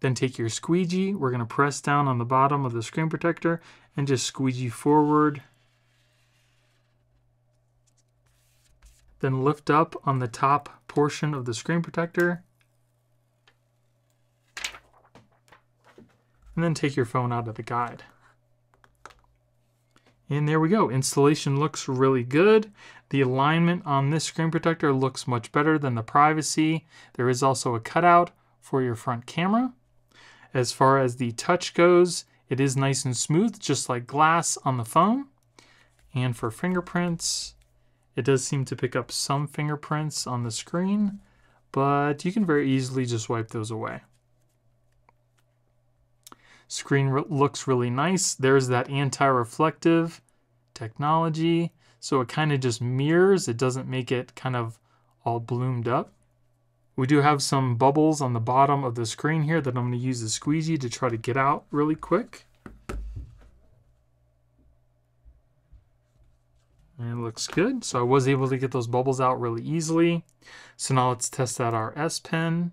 Then take your squeegee. We're going to press down on the bottom of the screen protector and just squeegee forward. Then lift up on the top portion of the screen protector. And then take your phone out of the guide. And there we go. Installation looks really good. The alignment on this screen protector looks much better than the privacy. There is also a cutout for your front camera. As far as the touch goes, it is nice and smooth, just like glass on the phone. And for fingerprints, it does seem to pick up some fingerprints on the screen, but you can very easily just wipe those away. Screen looks really nice. There's that anti-reflective technology. So it kind of just mirrors. It doesn't make it kind of all bloomed up. We do have some bubbles on the bottom of the screen here that I'm going to use the squeegee to try to get out really quick. And it looks good. So I was able to get those bubbles out really easily. So now let's test out our S Pen.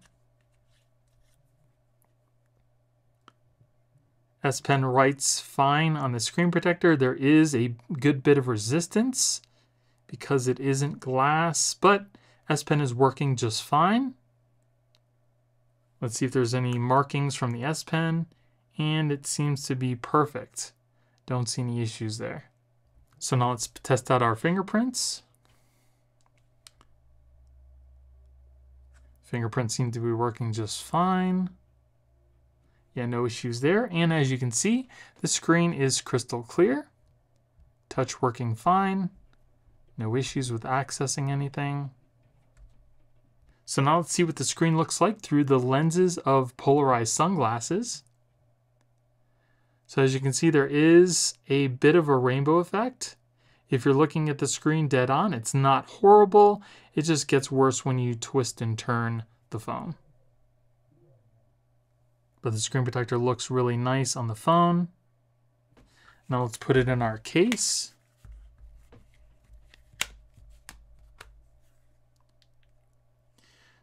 S Pen writes fine on the screen protector. There is a good bit of resistance. because it isn't glass, but S Pen is working just fine. Let's see if there's any markings from the S Pen, and it seems to be perfect. Don't see any issues there. So now let's test out our fingerprints. Fingerprints seem to be working just fine. Yeah, no issues there. And as you can see, the screen is crystal clear. Touch working fine. No issues with accessing anything. So now let's see what the screen looks like through the lenses of polarized sunglasses. So as you can see, there is a bit of a rainbow effect. If you're looking at the screen dead on, it's not horrible. It just gets worse when you twist and turn the phone. But the screen protector looks really nice on the phone. Now let's put it in our case.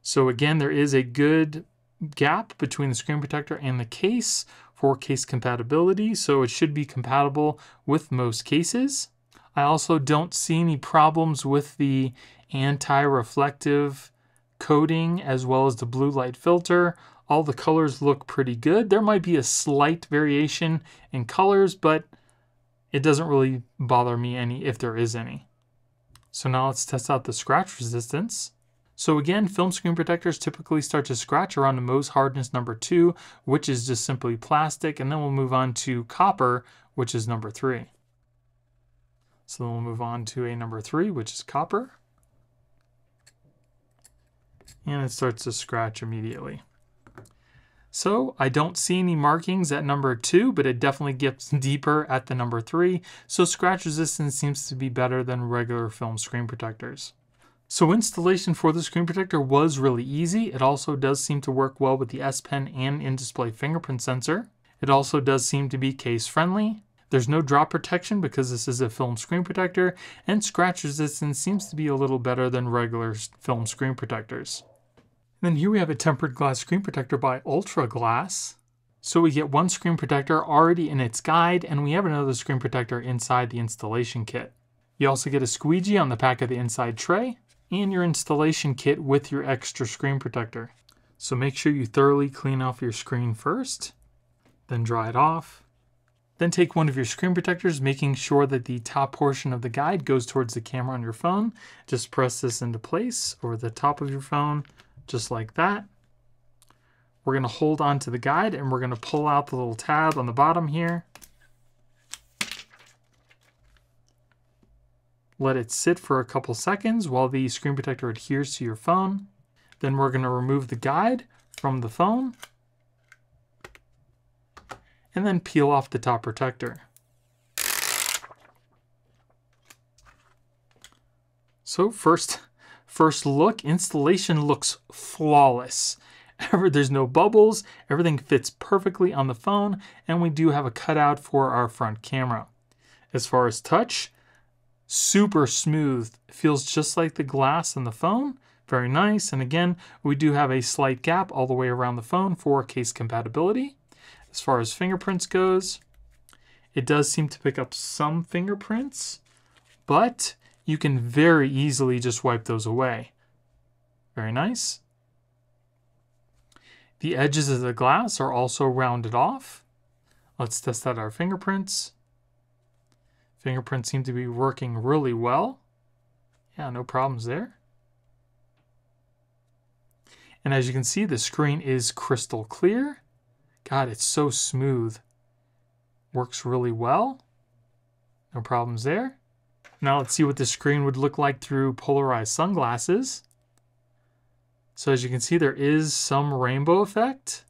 So again, there is a good gap between the screen protector and the case for case compatibility, so it should be compatible with most cases. I also don't see any problems with the anti-reflective coating as well as the blue light filter. All the colors look pretty good. There might be a slight variation in colors, but it doesn't really bother me any if there is any. So now let's test out the scratch resistance. So again, film screen protectors typically start to scratch around the Mohs hardness number 2, which is just simply plastic, and then we'll move on to copper, which is number 3. So then we'll move on to a number 3, which is copper. And it starts to scratch immediately. So I don't see any markings at number 2, but it definitely gets deeper at the number 3. So scratch resistance seems to be better than regular film screen protectors. So installation for the screen protector was really easy. It also does seem to work well with the S Pen and in-display fingerprint sensor. It also does seem to be case friendly. There's no drop protection because this is a film screen protector, and scratch resistance seems to be a little better than regular film screen protectors. And then here we have a tempered glass screen protector by Ultra Glass. So we get one screen protector already in its guide, and we have another screen protector inside the installation kit. You also get a squeegee on the back of the inside tray, and your installation kit with your extra screen protector. So make sure you thoroughly clean off your screen first, then dry it off. Then take one of your screen protectors, making sure that the top portion of the guide goes towards the camera on your phone. Just press this into place over the top of your phone, just like that. We're gonna hold onto the guide and we're gonna pull out the little tab on the bottom here. Let it sit for a couple seconds while the screen protector adheres to your phone. Then we're going to remove the guide from the phone and then peel off the top protector. So first look, installation looks flawless. There's no bubbles, everything fits perfectly on the phone, and we do have a cutout for our front camera. As far as touch, super smooth, feels just like the glass on the phone, very nice. And again, we do have a slight gap all the way around the phone for case compatibility. As far as fingerprints goes, it does seem to pick up some fingerprints, but you can very easily just wipe those away. Very nice. The edges of the glass are also rounded off. Let's test out our fingerprints. Fingerprints seem to be working really well. Yeah, no problems there. And as you can see, the screen is crystal clear. God, it's so smooth. Works really well. No problems there. Now let's see what the screen would look like through polarized sunglasses. So as you can see, there is some rainbow effect.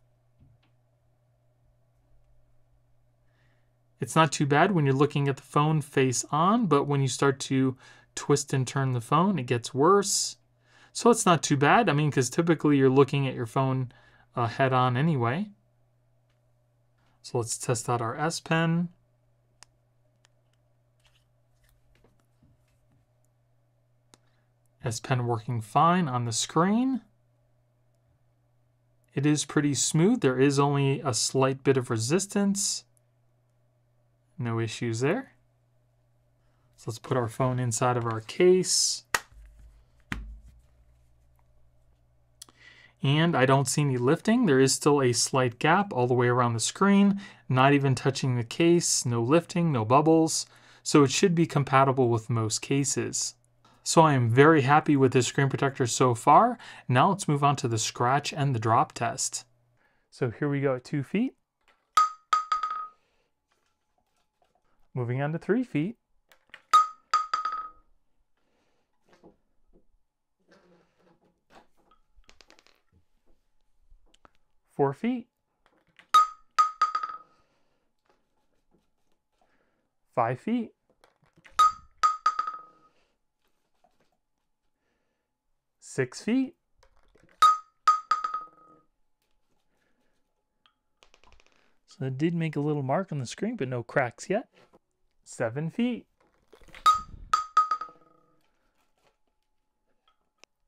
It's not too bad when you're looking at the phone face on, but when you start to twist and turn the phone, it gets worse. So it's not too bad, I mean, because typically you're looking at your phone head on anyway. So let's test out our S Pen. S Pen working fine on the screen. It is pretty smooth. There is only a slight bit of resistance. No issues there. So let's put our phone inside of our case. And I don't see any lifting. There is still a slight gap all the way around the screen, not even touching the case, no lifting, no bubbles. So it should be compatible with most cases. So I am very happy with this screen protector so far. Now let's move on to the scratch and the drop test. So here we go at 2 feet. Moving on to 3 feet. 4 feet. 5 feet. 6 feet. So it did make a little mark on the screen, but no cracks yet. 7 feet.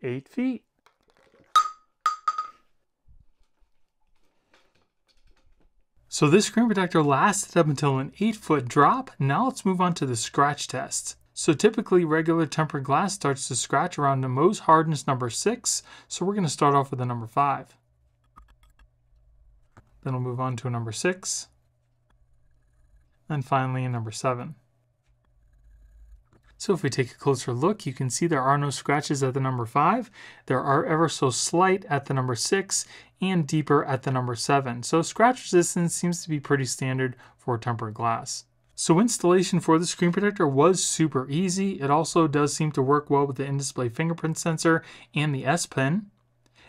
8 feet. So this screen protector lasted up until an 8 foot drop. Now let's move on to the scratch test. So typically regular tempered glass starts to scratch around the Mohs hardness number 6. So we're gonna start off with a number 5. Then we'll move on to a number 6. And finally a number 7. So if we take a closer look, you can see there are no scratches at the number 5. There are ever so slight at the number 6 and deeper at the number 7. So scratch resistance seems to be pretty standard for tempered glass. So installation for the screen protector was super easy. It also does seem to work well with the in-display fingerprint sensor and the S-Pen.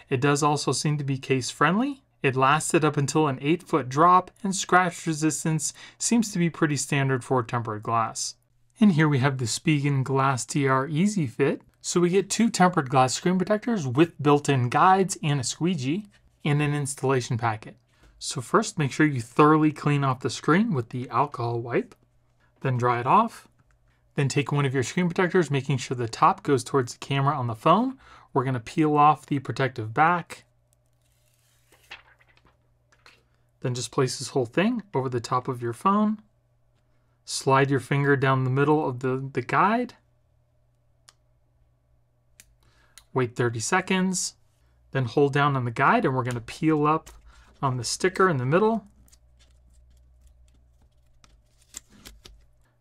It does also seem to be case friendly. It lasted up until an 8 foot drop, and scratch resistance seems to be pretty standard for tempered glass. And here we have the Spigen Glass TR Easy Fit. So we get 2 tempered glass screen protectors with built-in guides and a squeegee, and an installation packet. So first, make sure you thoroughly clean off the screen with the alcohol wipe, then dry it off. Then take one of your screen protectors, making sure the top goes towards the camera on the phone. We're gonna peel off the protective back. Then just place this whole thing over the top of your phone. Slide your finger down the middle of the guide. Wait 30 seconds. Then hold down on the guide, and we're gonna peel up on the sticker in the middle.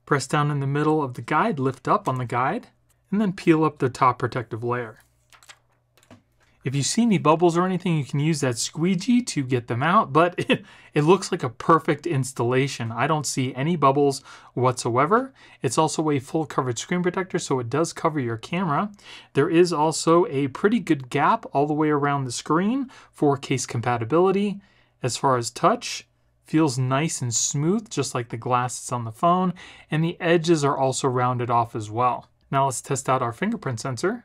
Press down in the middle of the guide, lift up on the guide, and then peel up the top protective layer. If you see any bubbles or anything, you can use that squeegee to get them out, but it looks like a perfect installation. I don't see any bubbles whatsoever. It's also a full coverage screen protector, so it does cover your camera. There is also a pretty good gap all the way around the screen for case compatibility. As far as touch, feels nice and smooth, just like the glass that's on the phone, and the edges are also rounded off as well. Now let's test out our fingerprint sensor.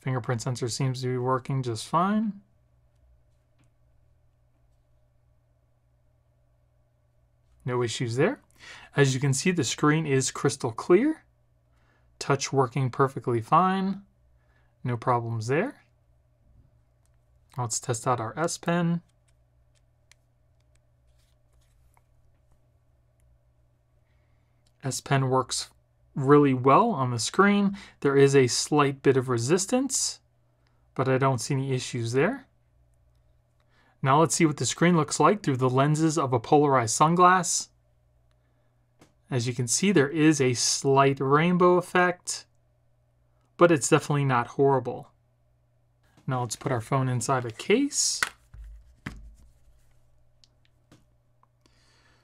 Fingerprint sensor seems to be working just fine. No issues there. As you can see, the screen is crystal clear. Touch working perfectly fine. No problems there. Let's test out our S Pen. S Pen works really well on the screen. There is a slight bit of resistance, but I don't see any issues there. Now let's see what the screen looks like through the lenses of a polarized sunglass. As you can see, there is a slight rainbow effect, but it's definitely not horrible. Now let's put our phone inside a case.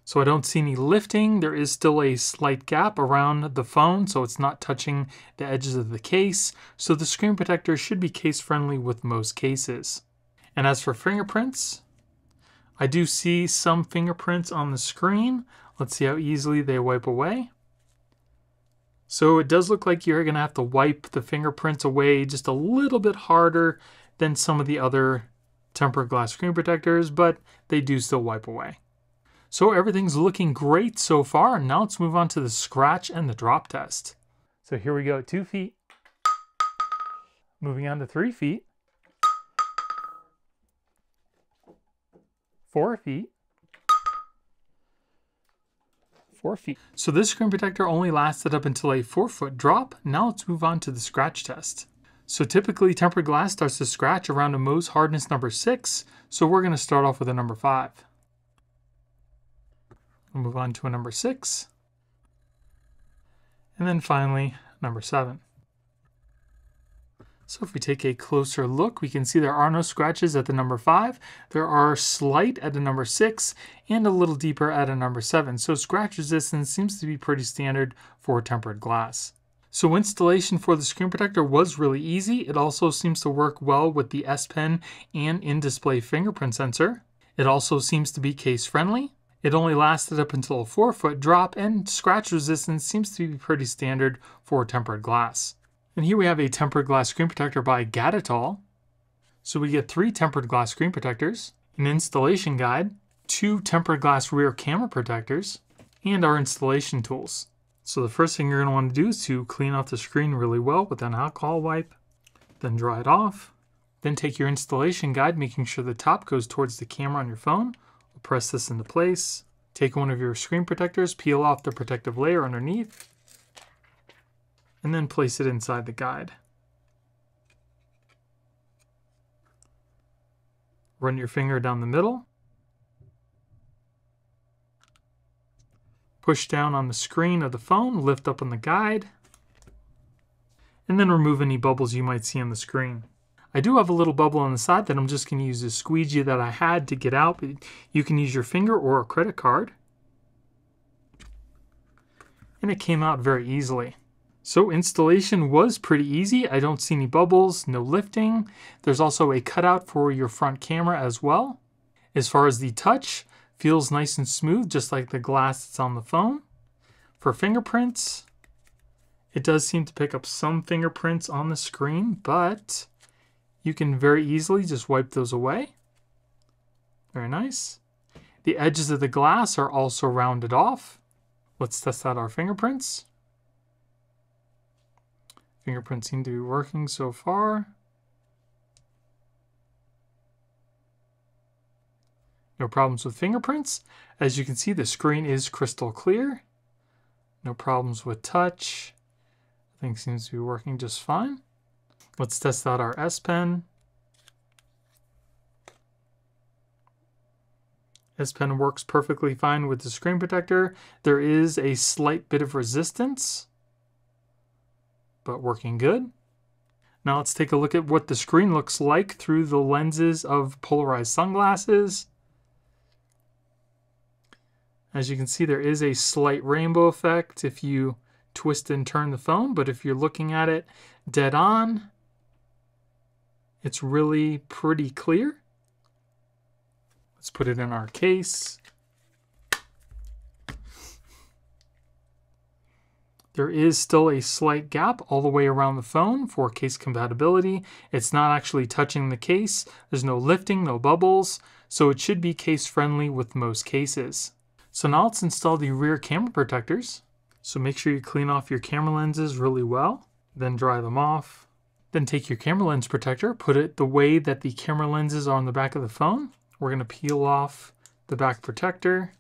So I don't see any lifting. There is still a slight gap around the phone, so it's not touching the edges of the case. So the screen protector should be case friendly with most cases. And as for fingerprints, I do see some fingerprints on the screen. Let's see how easily they wipe away. So it does look like you're gonna have to wipe the fingerprints away just a little bit harder than some of the other tempered glass screen protectors, but they do still wipe away. So everything's looking great so far. Now let's move on to the scratch and the drop test. So here we go at 2 feet. Moving on to 3 feet. 4 feet. 4 feet. So this screen protector only lasted up until a 4-foot drop. Now let's move on to the scratch test. So typically tempered glass starts to scratch around a Mohs hardness number 6, so we're going to start off with a number 5. We'll move on to a number 6, and then finally number 7. So if we take a closer look, we can see there are no scratches at the number 5, there are slight at the number 6, and a little deeper at a number 7, so scratch resistance seems to be pretty standard for tempered glass. So installation for the screen protector was really easy. It also seems to work well with the S Pen and in-display fingerprint sensor. It also seems to be case friendly. It only lasted up until a 4-foot drop, and scratch resistance seems to be pretty standard for tempered glass. And here we have a tempered glass screen protector by Gatatol. So we get 3 tempered glass screen protectors, an installation guide, 2 tempered glass rear camera protectors, and our installation tools. So the first thing you're going to want to do is to clean off the screen really well with an alcohol wipe, then dry it off. Then take your installation guide, making sure the top goes towards the camera on your phone. We'll press this into place. Take one of your screen protectors, peel off the protective layer underneath, and then place it inside the guide. Run your finger down the middle. Push down on the screen of the phone, lift up on the guide, and then remove any bubbles you might see on the screen. I do have a little bubble on the side that I'm just going to use a squeegee that I had to get out, but you can use your finger or a credit card. And it came out very easily. So installation was pretty easy. I don't see any bubbles, no lifting. There's also a cutout for your front camera as well. As far as the touch, feels nice and smooth, just like the glass that's on the phone. For fingerprints, it does seem to pick up some fingerprints on the screen, but you can very easily just wipe those away. Very nice. The edges of the glass are also rounded off. Let's test out our fingerprints. Fingerprints seem to be working so far. No problems with fingerprints. As you can see, the screen is crystal clear. No problems with touch. Everything seems to be working just fine. Let's test out our S Pen. S Pen works perfectly fine with the screen protector. There is a slight bit of resistance, but working good. Now let's take a look at what the screen looks like through the lenses of polarized sunglasses. As you can see, there is a slight rainbow effect if you twist and turn the phone, but if you're looking at it dead on, it's really pretty clear. Let's put it in our case. There is still a slight gap all the way around the phone for case compatibility. It's not actually touching the case. There's no lifting, no bubbles, so it should be case friendly with most cases. So now let's install the rear camera protectors. So make sure you clean off your camera lenses really well, then dry them off. Then take your camera lens protector, put it the way that the camera lenses are on the back of the phone. We're going to peel off the back protector,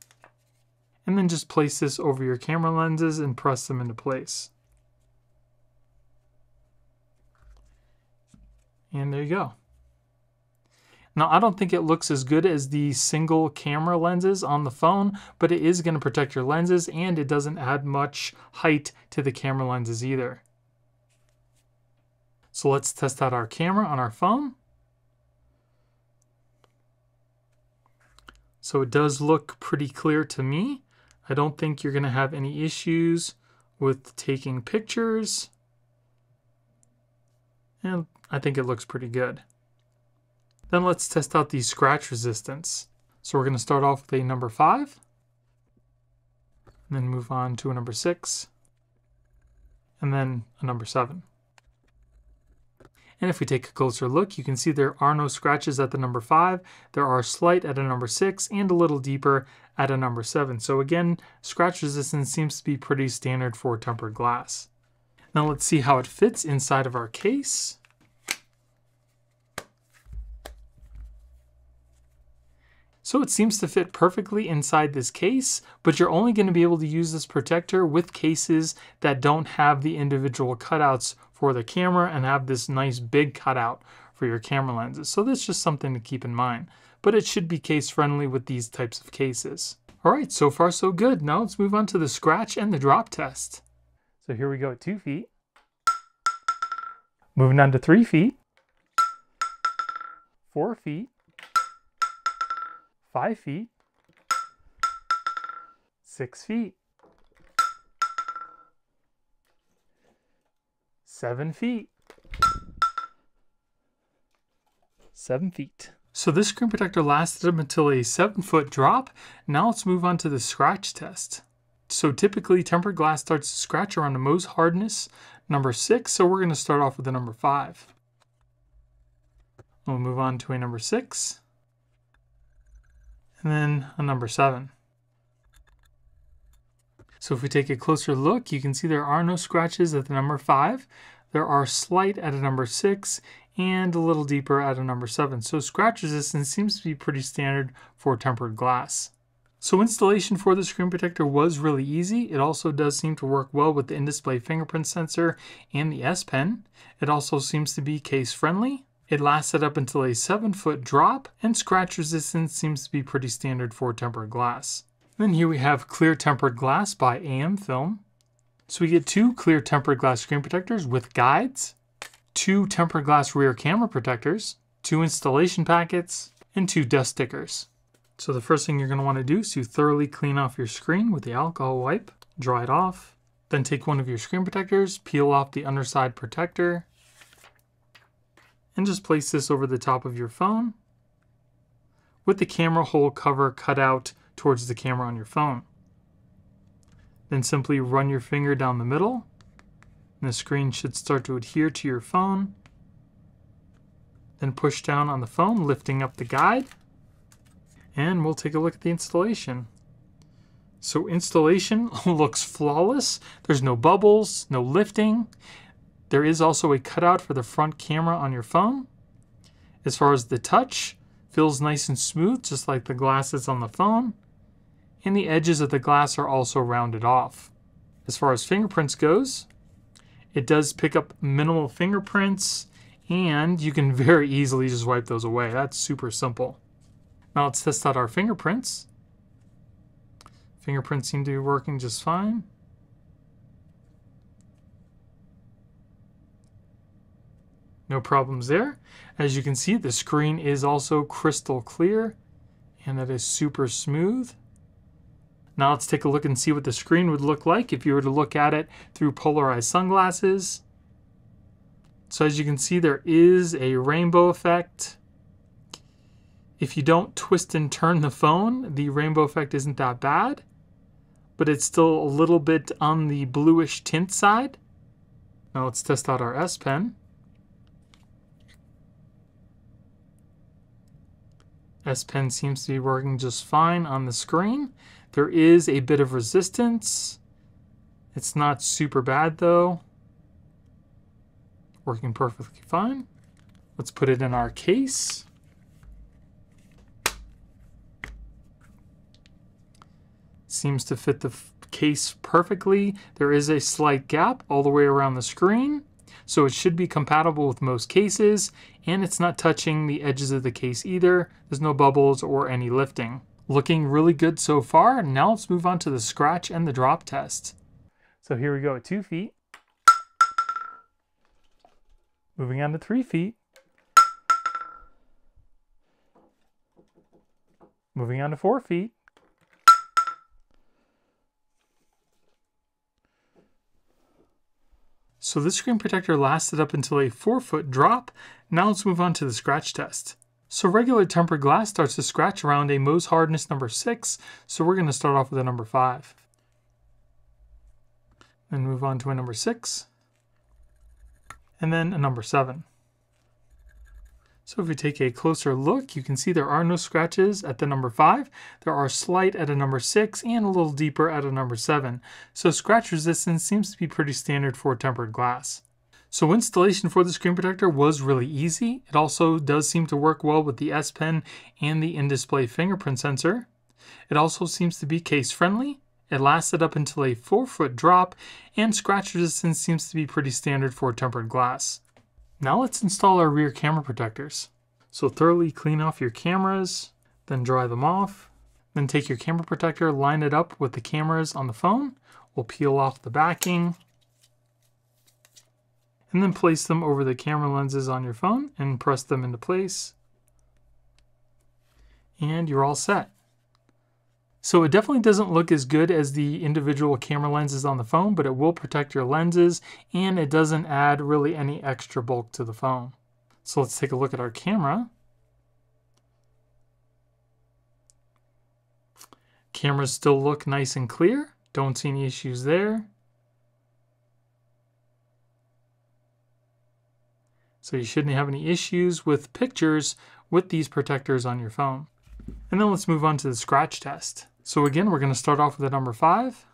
and then just place this over your camera lenses and press them into place. And there you go. Now, I don't think it looks as good as the single camera lenses on the phone, but it is going to protect your lenses, and it doesn't add much height to the camera lenses either. So let's test out our camera on our phone. So it does look pretty clear to me. I don't think you're going to have any issues with taking pictures. And I think it looks pretty good. Then let's test out the scratch resistance. So we're going to start off with a number 5. And then move on to a number 6. And then a number 7. And if we take a closer look, you can see there are no scratches at the number 5. There are slight at a number 6 and a little deeper at a number 7. So again, scratch resistance seems to be pretty standard for tempered glass. Now let's see how it fits inside of our case. So it seems to fit perfectly inside this case, but you're only going to be able to use this protector with cases that don't have the individual cutouts for the camera and have this nice big cutout for your camera lenses. So that's just something to keep in mind, but it should be case friendly with these types of cases. All right, so far so good. Now let's move on to the scratch and the drop test. So here we go at 2 feet. Moving on to 3 feet. 4 feet. 5 feet. 6 feet. 7 feet. 7 feet. So this screen protector lasted up until a 7-foot drop. Now let's move on to the scratch test. So typically tempered glass starts to scratch around the Mohs hardness number 6. So we're going to start off with a number 5. We'll move on to a number 6. And then a number 7. So if we take a closer look, you can see there are no scratches at the number 5. There are slight at a number 6 and a little deeper at a number 7. So scratch resistance seems to be pretty standard for tempered glass. So installation for the screen protector was really easy. It also does seem to work well with the in-display fingerprint sensor and the S Pen. It also seems to be case friendly. It lasted up until a 7-foot drop, and scratch resistance seems to be pretty standard for tempered glass. Then here we have Clear Tempered Glass by AM Film. So we get 2 clear tempered glass screen protectors with guides, 2 tempered glass rear camera protectors, 2 installation packets, and 2 dust stickers. So the first thing you're going to want to do is to thoroughly clean off your screen with the alcohol wipe, dry it off, then take one of your screen protectors, peel off the underside protector, and just place this over the top of your phone with the camera hole cover cut out towards the camera on your phone. Then simply run your finger down the middle, and the screen should start to adhere to your phone. Then push down on the phone, lifting up the guide, and we'll take a look at the installation. So installation looks flawless. There's no bubbles, no lifting. There is also a cutout for the front camera on your phone. As far as the touch, feels nice and smooth, just like the glasses on the phone. And the edges of the glass are also rounded off. As far as fingerprints goes, it does pick up minimal fingerprints, and you can very easily just wipe those away. That's super simple. Now let's test out our fingerprints. Fingerprints seem to be working just fine. No problems there. As you can see, the screen is also crystal clear, and that is super smooth. Now let's take a look and see what the screen would look like if you were to look at it through polarized sunglasses. So as you can see, there is a rainbow effect. If you don't twist and turn the phone, the rainbow effect isn't that bad, but it's still a little bit on the bluish tint side. Now let's test out our S Pen. S Pen seems to be working just fine on the screen. There is a bit of resistance. It's not super bad though. Working perfectly fine. Let's put it in our case. Seems to fit the case perfectly. There is a slight gap all the way around the screen, so it should be compatible with most cases, and it's not touching the edges of the case either. There's no bubbles or any lifting. Looking really good so far. Now let's move on to the scratch and the drop test. So here we go at 2 feet. Moving on to 3 feet. Moving on to 4 feet. So this screen protector lasted up until a 4-foot drop. Now let's move on to the scratch test. So regular tempered glass starts to scratch around a Mohs hardness number 6. So we're going to start off with a number 5. Then move on to a number 6. And then a number 7. So if we take a closer look, you can see there are no scratches at the number 5. There are slight at a number 6 and a little deeper at a number 7. So scratch resistance seems to be pretty standard for tempered glass. So installation for the screen protector was really easy. It also does seem to work well with the S Pen and the in-display fingerprint sensor. It also seems to be case friendly. It lasted up until a 4-foot drop, and scratch resistance seems to be pretty standard for tempered glass. Now let's install our rear camera protectors. So thoroughly clean off your cameras, then dry them off. Then take your camera protector, line it up with the cameras on the phone. We'll peel off the backing. And then place them over the camera lenses on your phone and press them into place. And you're all set. So it definitely doesn't look as good as the individual camera lenses on the phone, but it will protect your lenses and it doesn't add really any extra bulk to the phone. So let's take a look at our camera. Cameras still look nice and clear. Don't see any issues there. So you shouldn't have any issues with pictures with these protectors on your phone. And then let's move on to the scratch test. So again, we're going to start off with a number 5,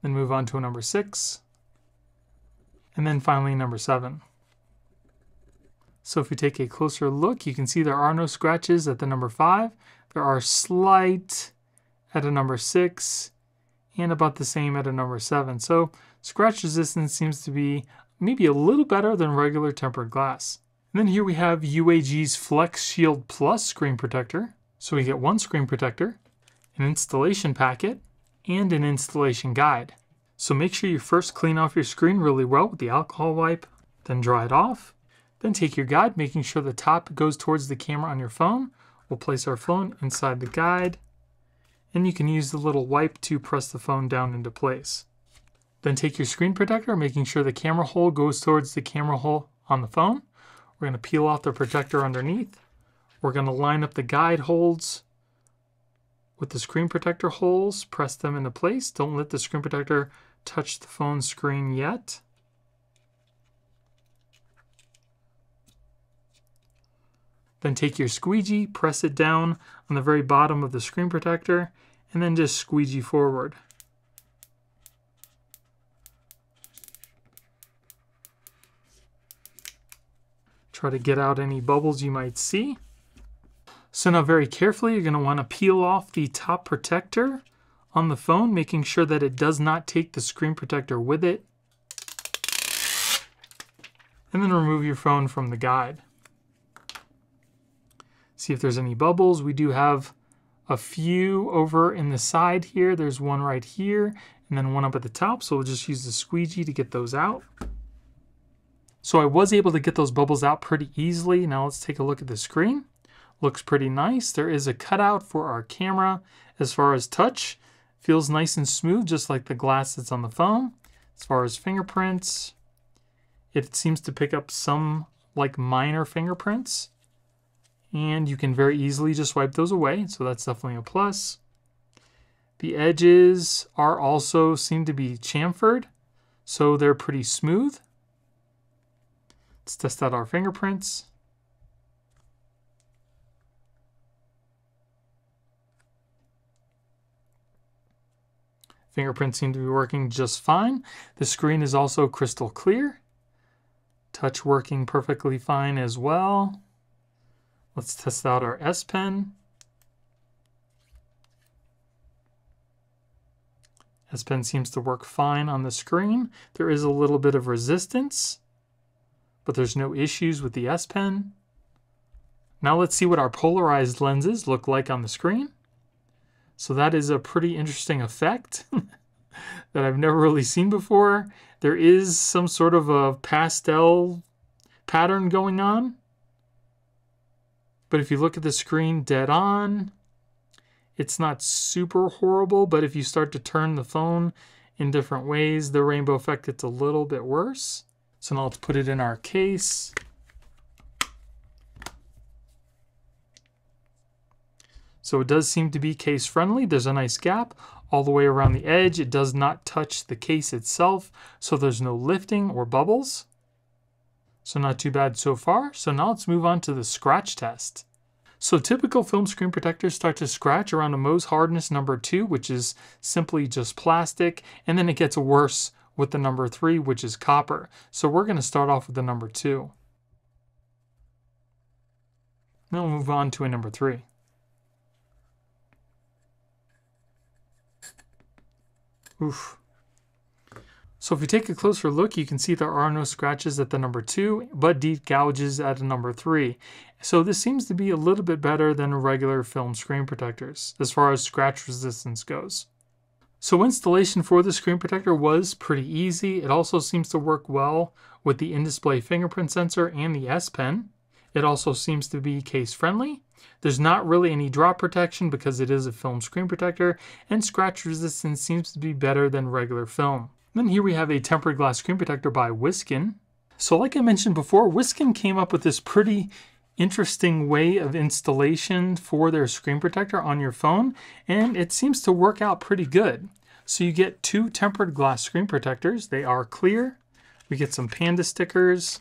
then move on to a number 6, and then finally number 7. So if we take a closer look, you can see there are no scratches at the number 5. There are slight at a number 6 and about the same at a number 7. So scratch resistance seems to be maybe a little better than regular tempered glass. And then here we have UAG's Flex Shield Plus screen protector. So we get one screen protector, an installation packet, and an installation guide. So make sure you first clean off your screen really well with the alcohol wipe, then dry it off. Then take your guide, making sure the top goes towards the camera on your phone. We'll place our phone inside the guide, and you can use the little wipe to press the phone down into place. Then take your screen protector, making sure the camera hole goes towards the camera hole on the phone. We're going to peel off the protector underneath. We're going to line up the guide holes with the screen protector holes, press them into place. Don't let the screen protector touch the phone screen yet. Then take your squeegee, press it down on the very bottom of the screen protector, and then just squeegee forward. Try to get out any bubbles you might see. So now very carefully, you're going to want to peel off the top protector on the phone, making sure that it does not take the screen protector with it. And then remove your phone from the guide. See if there's any bubbles. We do have a few over in the side here. There's one right here and then one up at the top. So we'll just use the squeegee to get those out. So I was able to get those bubbles out pretty easily. Now let's take a look at the screen. Looks pretty nice. There is a cutout for our camera. As far as touch, feels nice and smooth, just like the glass that's on the phone. As far as fingerprints, it seems to pick up some like minor fingerprints, and you can very easily just wipe those away. So that's definitely a plus. The edges are also seem to be chamfered, so they're pretty smooth. Let's test out our fingerprints. Fingerprints seem to be working just fine. The screen is also crystal clear. Touch working perfectly fine as well. Let's test out our S Pen. S Pen seems to work fine on the screen. There is a little bit of resistance, but there's no issues with the S Pen. Now let's see what our polarized lenses look like on the screen. So that is a pretty interesting effect that I've never really seen before. There is some sort of a pastel pattern going on. But if you look at the screen dead on, it's not super horrible, but if you start to turn the phone in different ways, the rainbow effect gets a little bit worse. So now let's put it in our case. So it does seem to be case friendly. There's a nice gap all the way around the edge. It does not touch the case itself, so there's no lifting or bubbles. So not too bad so far. So now let's move on to the scratch test. So typical film screen protectors start to scratch around a Mohs hardness number 2, which is simply just plastic, and then it gets worse with the number 3, which is copper. So we're going to start off with the number 2. Then we'll move on to a number 3. Oof. So if we take a closer look, you can see there are no scratches at the number 2, but deep gouges at the number 3. So this seems to be a little bit better than regular film screen protectors, as far as scratch resistance goes. So installation for the screen protector was pretty easy. It also seems to work well with the in-display fingerprint sensor and the S Pen. It also seems to be case friendly. There's not really any drop protection because it is a film screen protector, and scratch resistance seems to be better than regular film. And then here we have a tempered glass screen protector by WSKEN. So like I mentioned before, WSKEN came up with this pretty interesting way of installation for their screen protector on your phone, and it seems to work out pretty good. So you get 2 tempered glass screen protectors. They are clear. We get some panda stickers,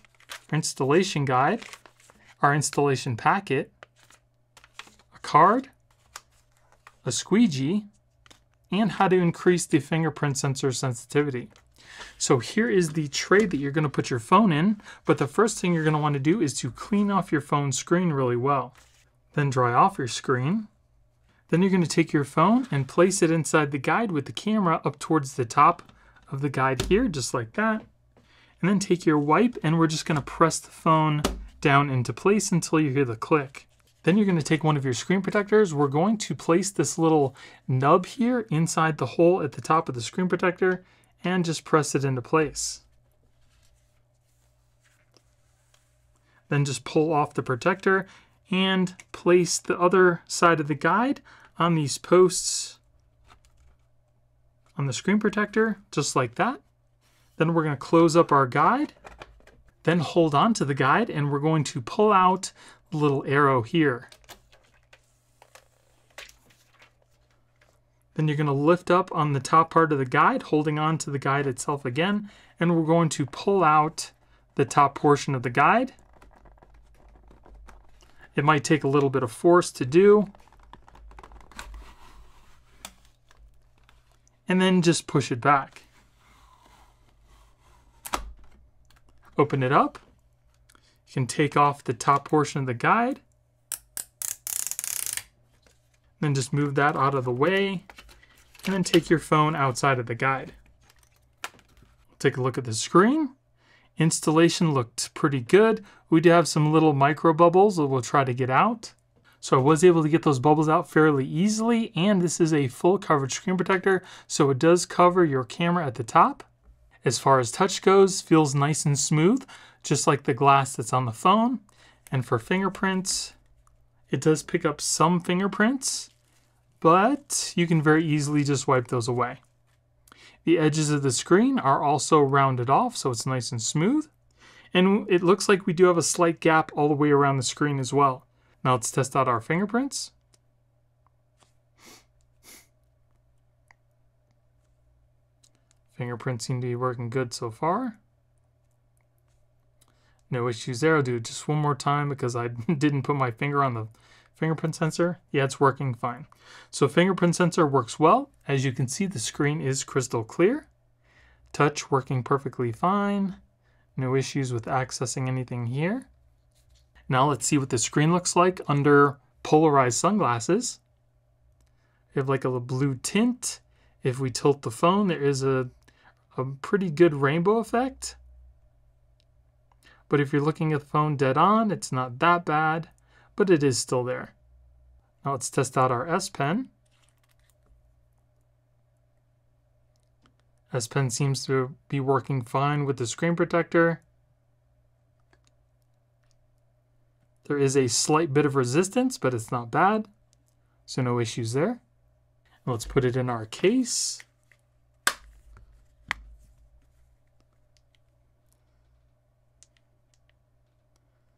our installation guide, our installation packet, a card, a squeegee, and how to increase the fingerprint sensor sensitivity. So here is the tray that you're going to put your phone in, but the first thing you're going to want to do is to clean off your phone's screen really well. Then dry off your screen. Then you're going to take your phone and place it inside the guide with the camera up towards the top of the guide here, just like that. And then take your wipe, and we're just going to press the phone down into place until you hear the click. Then you're going to take one of your screen protectors. We're going to place this little nub here inside the hole at the top of the screen protector and just press it into place. Then just pull off the protector and place the other side of the guide on these posts on the screen protector, just like that. Then we're going to close up our guide, then hold on to the guide, and we're going to pull out the little arrow here. Then you're going to lift up on the top part of the guide, holding on to the guide itself again, and we're going to pull out the top portion of the guide. It might take a little bit of force to do. And then just push it back. Open it up. You can take off the top portion of the guide. Then just move that out of the way. And then take your phone outside of the guide. Take a look at the screen. Installation looked pretty good. We do have some little micro bubbles that we'll try to get out. So I was able to get those bubbles out fairly easily, and this is a full coverage screen protector, so it does cover your camera at the top. As far as touch goes, feels nice and smooth, just like the glass that's on the phone. And for fingerprints, it does pick up some fingerprints, but you can very easily just wipe those away. The edges of the screen are also rounded off, so it's nice and smooth. And it looks like we do have a slight gap all the way around the screen as well. Now let's test out our fingerprints. Fingerprints seem to be working good so far. No issues there. I'll do it just one more time because I didn't put my finger on the fingerprint sensor. Yeah, it's working fine. So fingerprint sensor works well. As you can see, the screen is crystal clear. Touch working perfectly fine. No issues with accessing anything here. Now let's see what the screen looks like under polarized sunglasses. We have like a blue tint. If we tilt the phone, there is a pretty good rainbow effect. But if you're looking at the phone dead on, it's not that bad, but it is still there. Now let's test out our S Pen. S Pen seems to be working fine with the screen protector. There is a slight bit of resistance, but it's not bad, so no issues there. Let's put it in our case.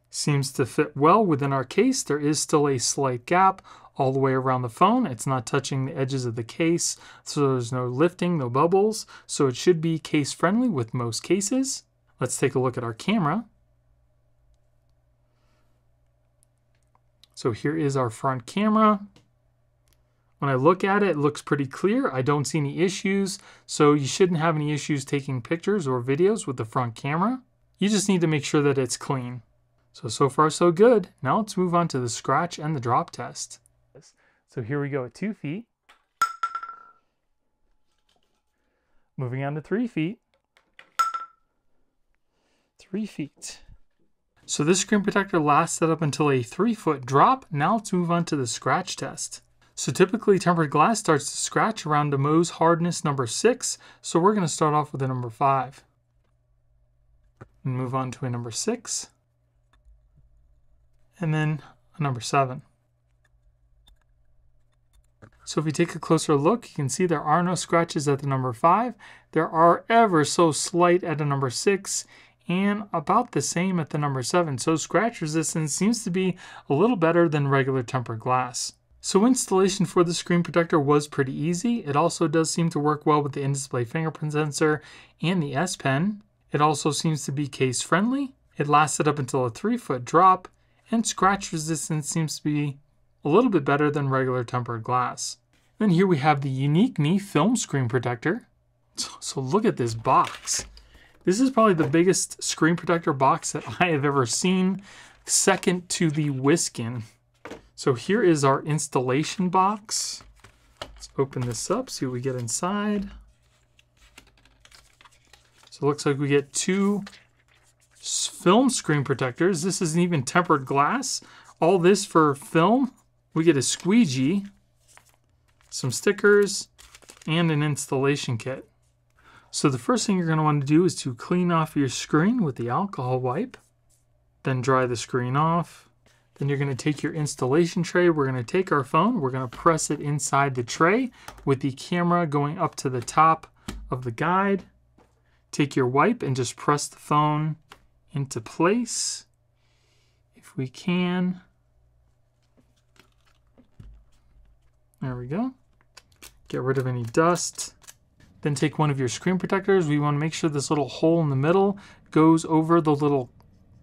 Seems to fit well within our case. There is still a slight gap all the way around the phone. It's not touching the edges of the case, so there's no lifting, no bubbles. So it should be case friendly with most cases. Let's take a look at our camera. So here is our front camera. When I look at it, it looks pretty clear. I don't see any issues, so you shouldn't have any issues taking pictures or videos with the front camera. You just need to make sure that it's clean. So far so good. Now let's move on to the scratch and the drop test. So here we go at 2 feet. Moving on to 3 feet. 3 feet. So this screen protector lasted up until a 3 foot drop. Now let's move on to the scratch test. So typically tempered glass starts to scratch around the Mohs hardness number 6. So we're going to start off with a number 5. And move on to a number 6. And then a number 7. So if we take a closer look, you can see there are no scratches at the number 5. There are ever so slight at the number 6. And about the same at the number 7, so scratch resistance seems to be a little better than regular tempered glass. So installation for the screen protector was pretty easy. It also does seem to work well with the in-display fingerprint sensor and the S Pen. It also seems to be case friendly. It lasted up until a 3 foot drop, and scratch resistance seems to be a little bit better than regular tempered glass. Then here we have the UniqueMe Film screen protector. So look at this box. This is probably the biggest screen protector box that I have ever seen, second to the WSKEN. So here is our installation box. Let's open this up, see what we get inside. So it looks like we get 2 film screen protectors. This isn't even tempered glass. All this for film. We get a squeegee, some stickers, and an installation kit. So the first thing you're going to want to do is to clean off your screen with the alcohol wipe, then dry the screen off. Then you're going to take your installation tray. We're going to take our phone. We're going to press it inside the tray with the camera going up to the top of the guide. Take your wipe and just press the phone into place if we can. There we go. Get rid of any dust. Then take one of your screen protectors. We want to make sure this little hole in the middle goes over the little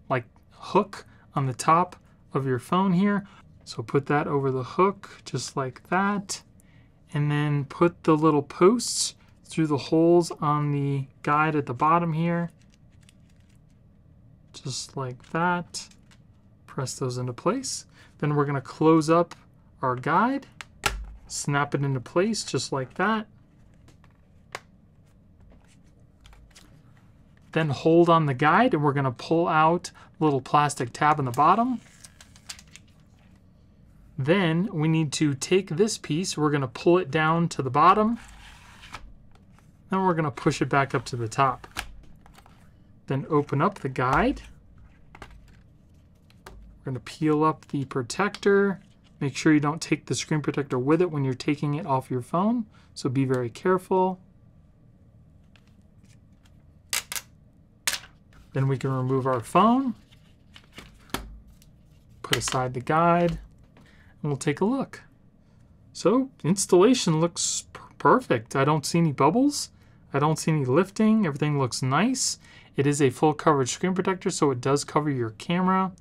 like hook on the top of your phone here. So put that over the hook just like that. And then put the little posts through the holes on the guide at the bottom here. Just like that. Press those into place. Then we're going to close up our guide. Snap it into place just like that. Then hold on the guide and we're going to pull out a little plastic tab on the bottom. Then we need to take this piece, we're going to pull it down to the bottom. Then we're going to push it back up to the top. Then open up the guide. We're going to peel up the protector. Make sure you don't take the screen protector with it when you're taking it off your phone, so be very careful. Then we can remove our phone, put aside the guide, and we'll take a look. So installation looks perfect. I don't see any bubbles. I don't see any lifting. Everything looks nice. It is a full coverage screen protector, so it does cover your camera.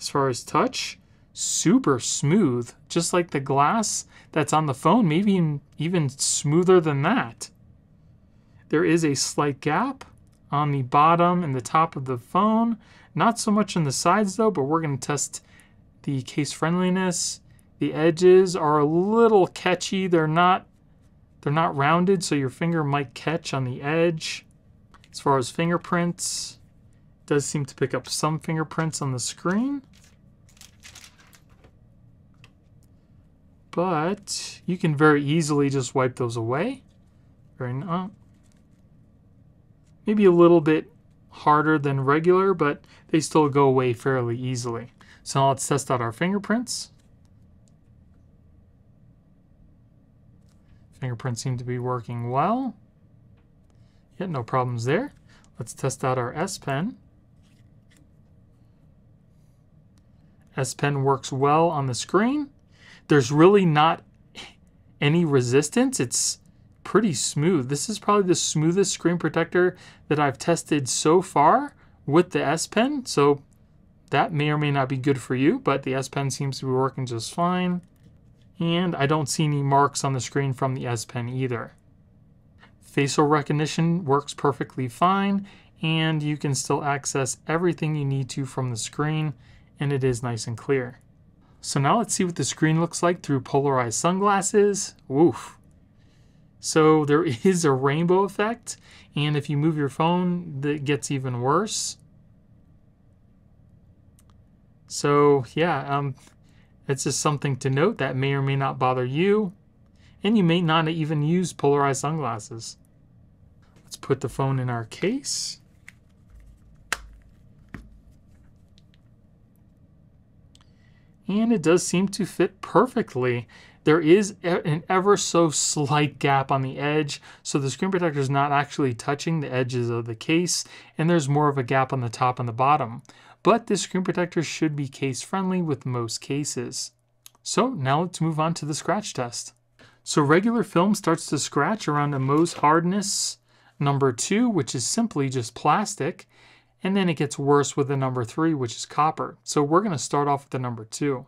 As far as touch, super smooth, just like the glass that's on the phone, maybe even smoother than that. There is a slight gap on the bottom and the top of the phone. Not so much on the sides though, but we're going to test the case friendliness. The edges are a little catchy. They're not rounded, so your finger might catch on the edge. As far as fingerprints, it does seem to pick up some fingerprints on the screen. But you can very easily just wipe those away. Maybe a little bit harder than regular, but they still go away fairly easily. So now let's test out our fingerprints. Fingerprints seem to be working well. Yeah, no problems there. Let's test out our S Pen. S Pen works well on the screen. There's really not any resistance. It's pretty smooth. This is probably the smoothest screen protector that I've tested so far with the S Pen, so that may or may not be good for you, but the S Pen seems to be working just fine. and I don't see any marks on the screen from the S Pen either. Facial recognition works perfectly fine, and you can still access everything you need to from the screen, and it is nice and clear. So now let's see what the screen looks like through polarized sunglasses. Woof! So there is a rainbow effect, and if you move your phone, that gets even worse. So yeah, it's just something to note that may or may not bother you, and you may not even use polarized sunglasses. Let's put the phone in our case. And it does seem to fit perfectly. There is an ever so slight gap on the edge, so the screen protector is not actually touching the edges of the case, and there's more of a gap on the top and the bottom. But this screen protector should be case friendly with most cases. So now let's move on to the scratch test. So regular film starts to scratch around a Mohs hardness number 2, which is simply just plastic, and then it gets worse with the number 3, which is copper. So we're going to start off with the number 2.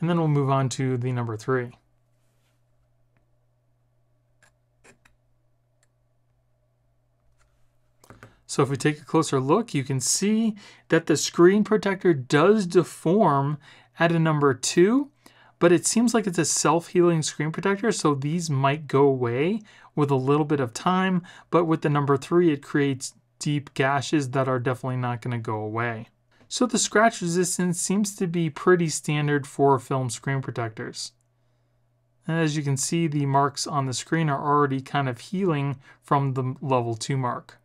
And then we'll move on to the number 3. So if we take a closer look, you can see that the screen protector does deform at a number 2, but it seems like it's a self-healing screen protector, so these might go away with a little bit of time, but with the number 3, it creates deep gashes that are definitely not going to go away. So the scratch resistance seems to be pretty standard for film screen protectors. And as you can see, the marks on the screen are already kind of healing from the level 2 mark.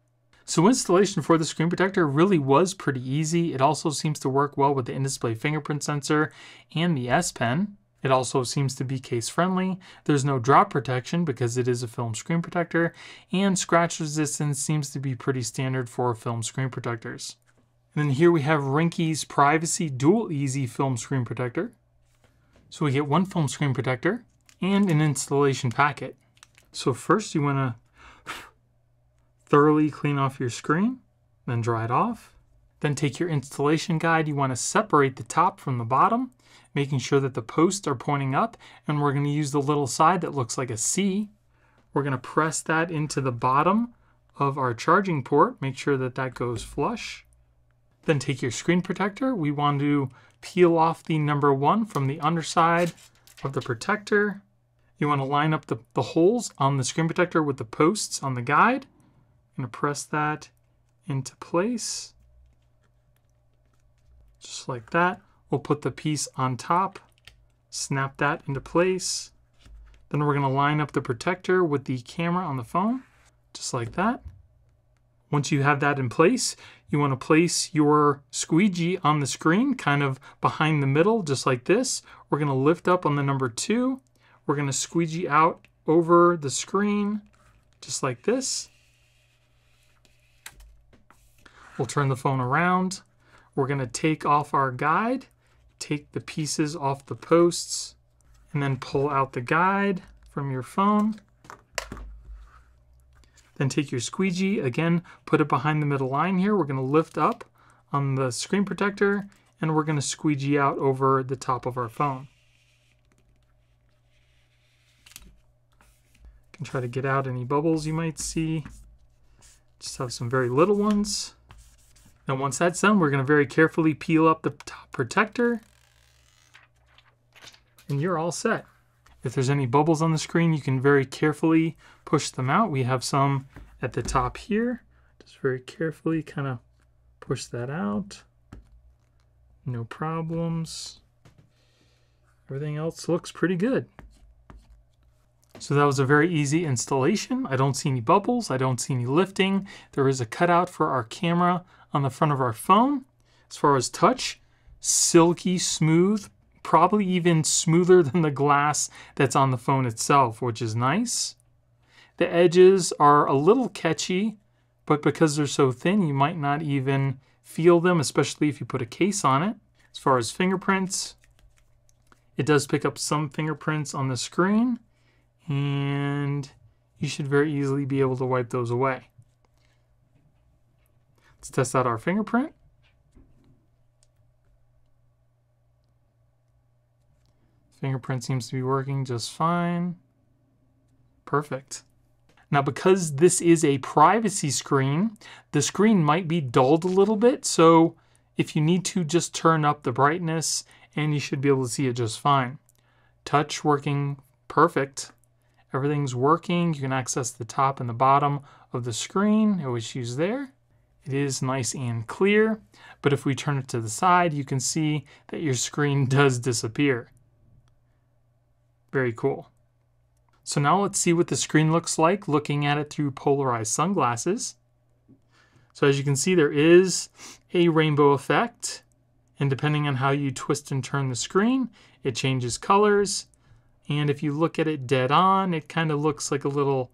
So installation for the screen protector really was pretty easy. It also seems to work well with the in-display fingerprint sensor and the S Pen. It also seems to be case friendly. There's no drop protection because it is a film screen protector, and scratch resistance seems to be pretty standard for film screen protectors. And then here we have Ringke's Privacy Dual Easy Film Screen Protector. So we get one film screen protector and an installation packet. So first you want to thoroughly clean off your screen, then dry it off. Then take your installation guide. You want to separate the top from the bottom, making sure that the posts are pointing up, and we're going to use the little side that looks like a C. We're going to press that into the bottom of our charging port, make sure that that goes flush. Then take your screen protector. We want to peel off the number 1 from the underside of the protector. You want to line up the holes on the screen protector with the posts on the guide. I'm going to press that into place. Just like that. We'll put the piece on top, snap that into place. Then we're going to line up the protector with the camera on the phone, just like that. Once you have that in place, you want to place your squeegee on the screen, kind of behind the middle, just like this. We're going to lift up on the number 2. We're going to squeegee out over the screen, just like this. We'll turn the phone around. We're going to take off our guide, take the pieces off the posts, and then pull out the guide from your phone. Then take your squeegee, again, put it behind the middle line here. We're going to lift up on the screen protector, and we're going to squeegee out over the top of our phone. You can try to get out any bubbles you might see. Just have some very little ones. Now once that's done, we're going to very carefully peel up the top protector, and you're all set. If there's any bubbles on the screen, you can very carefully push them out. We have some at the top here. Just very carefully kind of push that out. No problems. Everything else looks pretty good. So that was a very easy installation. I don't see any bubbles. I don't see any lifting. There is a cutout for our camera on the front of our phone. As far as touch, silky smooth, probably even smoother than the glass that's on the phone itself, which is nice. The edges are a little catchy, but because they're so thin, you might not even feel them, especially if you put a case on it. As far as fingerprints, it does pick up some fingerprints on the screen, and you should very easily be able to wipe those away. Let's test out our fingerprint. Fingerprint seems to be working just fine. Perfect. Now, because this is a privacy screen, the screen might be dulled a little bit, so if you need to, just turn up the brightness and you should be able to see it just fine. Touch working perfect. Everything's working. You can access the top and the bottom of the screen. No issues there. It is nice and clear, but if we turn it to the side, you can see that your screen does disappear. Very cool. So now let's see what the screen looks like looking at it through polarized sunglasses. So as you can see, there is a rainbow effect, and depending on how you twist and turn the screen, it changes colors. And if you look at it dead on, it kind of looks like a little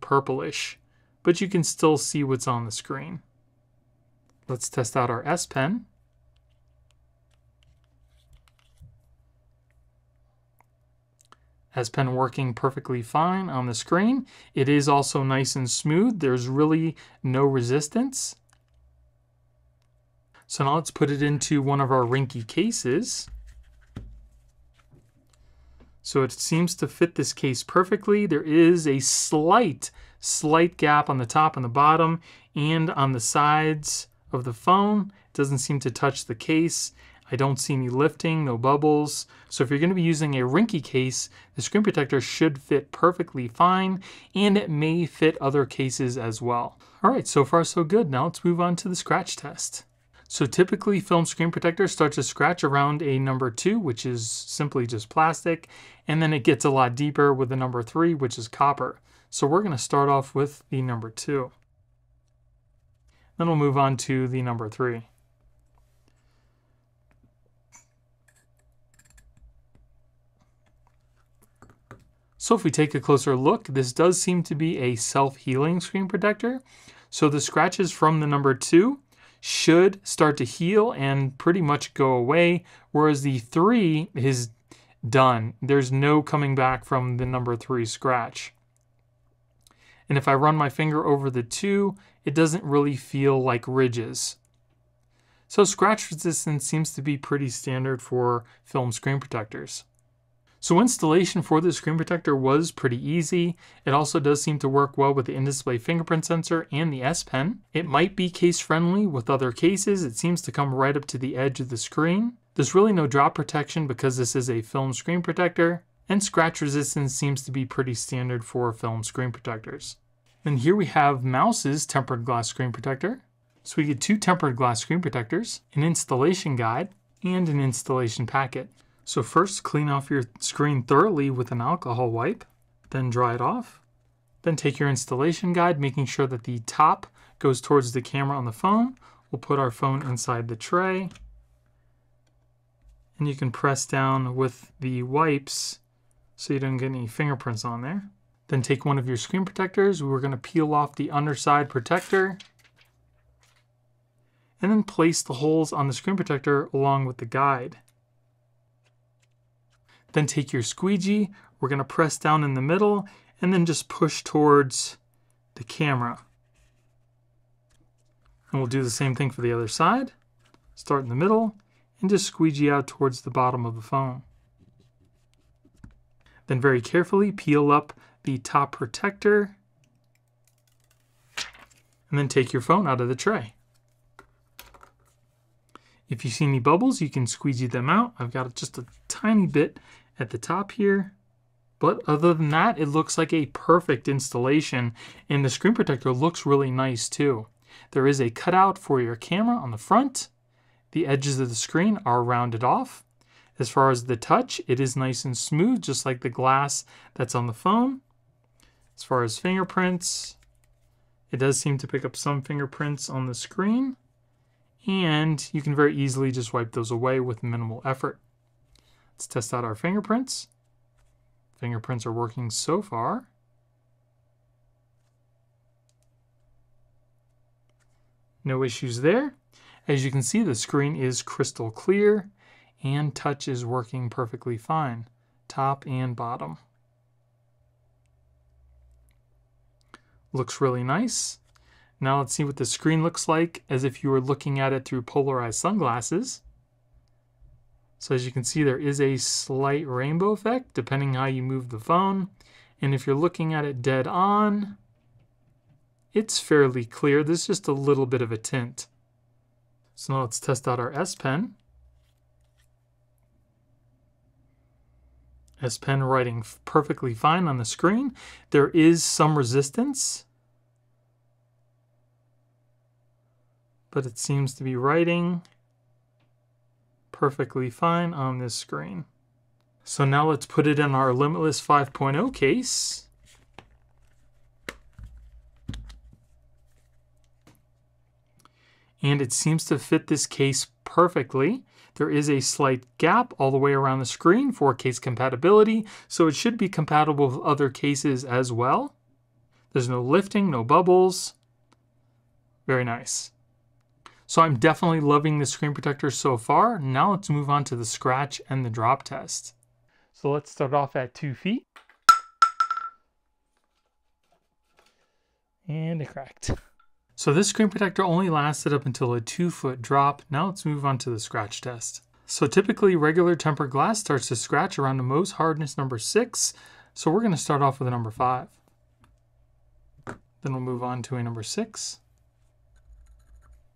purplish, but you can still see what's on the screen. Let's test out our S Pen. S Pen working perfectly fine on the screen. It is also nice and smooth. There's really no resistance. So now let's put it into one of our Ringke cases. So it seems to fit this case perfectly. There is a slight gap on the top and the bottom and on the sides of the phone. It doesn't seem to touch the case. I don't see any lifting, no bubbles. So if you're going to be using a Ringke case, the screen protector should fit perfectly fine, and it may fit other cases as well. All right, so far so good. Now let's move on to the scratch test. So typically film screen protectors start to scratch around a number 2, which is simply just plastic, and then it gets a lot deeper with the number 3, which is copper. So we're going to start off with the number 2. Then we'll move on to the number 3. So if we take a closer look, this does seem to be a self-healing screen protector. So the scratches from the number 2 should start to heal and pretty much go away, whereas the 3 is done. There's no coming back from the number 3 scratch. And if I run my finger over the 2, it doesn't really feel like ridges. So scratch resistance seems to be pretty standard for film screen protectors. So installation for this screen protector was pretty easy. It also does seem to work well with the in-display fingerprint sensor and the S Pen. It might be case friendly with other cases. It seems to come right up to the edge of the screen. There's really no drop protection because this is a film screen protector, and scratch resistance seems to be pretty standard for film screen protectors. And here we have Mouse's tempered glass screen protector. So we get 2 tempered glass screen protectors, an installation guide, and an installation packet. So first, clean off your screen thoroughly with an alcohol wipe, then dry it off. Then take your installation guide, making sure that the top goes towards the camera on the phone. We'll put our phone inside the tray, and you can press down with the wipes so you don't get any fingerprints on there. Then take one of your screen protectors. We're going to peel off the underside protector, and then place the holes on the screen protector along with the guide. Then take your squeegee, we're going to press down in the middle, and then just push towards the camera. And we'll do the same thing for the other side. Start in the middle, and just squeegee out towards the bottom of the phone. Then very carefully peel up the top protector, and then take your phone out of the tray. If you see any bubbles, you can squeegee them out. I've got just a tiny bit at the top here, but other than that, it looks like a perfect installation, and the screen protector looks really nice too. There is a cutout for your camera on the front. The edges of the screen are rounded off. As far as the touch, it is nice and smooth, just like the glass that's on the phone. As far as fingerprints, it does seem to pick up some fingerprints on the screen, and you can very easily just wipe those away with minimal effort. Let's test out our fingerprints. Fingerprints are working so far. No issues there. As you can see, the screen is crystal clear and touch is working perfectly fine, top and bottom. Looks really nice. Now let's see what the screen looks like as if you were looking at it through polarized sunglasses. So as you can see, there is a slight rainbow effect depending how you move the phone. And if you're looking at it dead on, it's fairly clear. There's just a little bit of a tint. So now let's test out our S Pen. S Pen writing perfectly fine on the screen. There is some resistance, but it seems to be writing perfectly fine on this screen. So now let's put it in our Limitless 5.0 case. And it seems to fit this case perfectly. There is a slight gap all the way around the screen for case compatibility, so it should be compatible with other cases as well. There's no lifting, no bubbles. Very nice. So I'm definitely loving the screen protector so far. Now let's move on to the scratch and the drop test. So let's start off at 2 feet. And it cracked. So this screen protector only lasted up until a 2 foot drop. Now let's move on to the scratch test. So typically regular tempered glass starts to scratch around the Mohs hardness number 6. So we're gonna start off with a number 5. Then we'll move on to a number 6.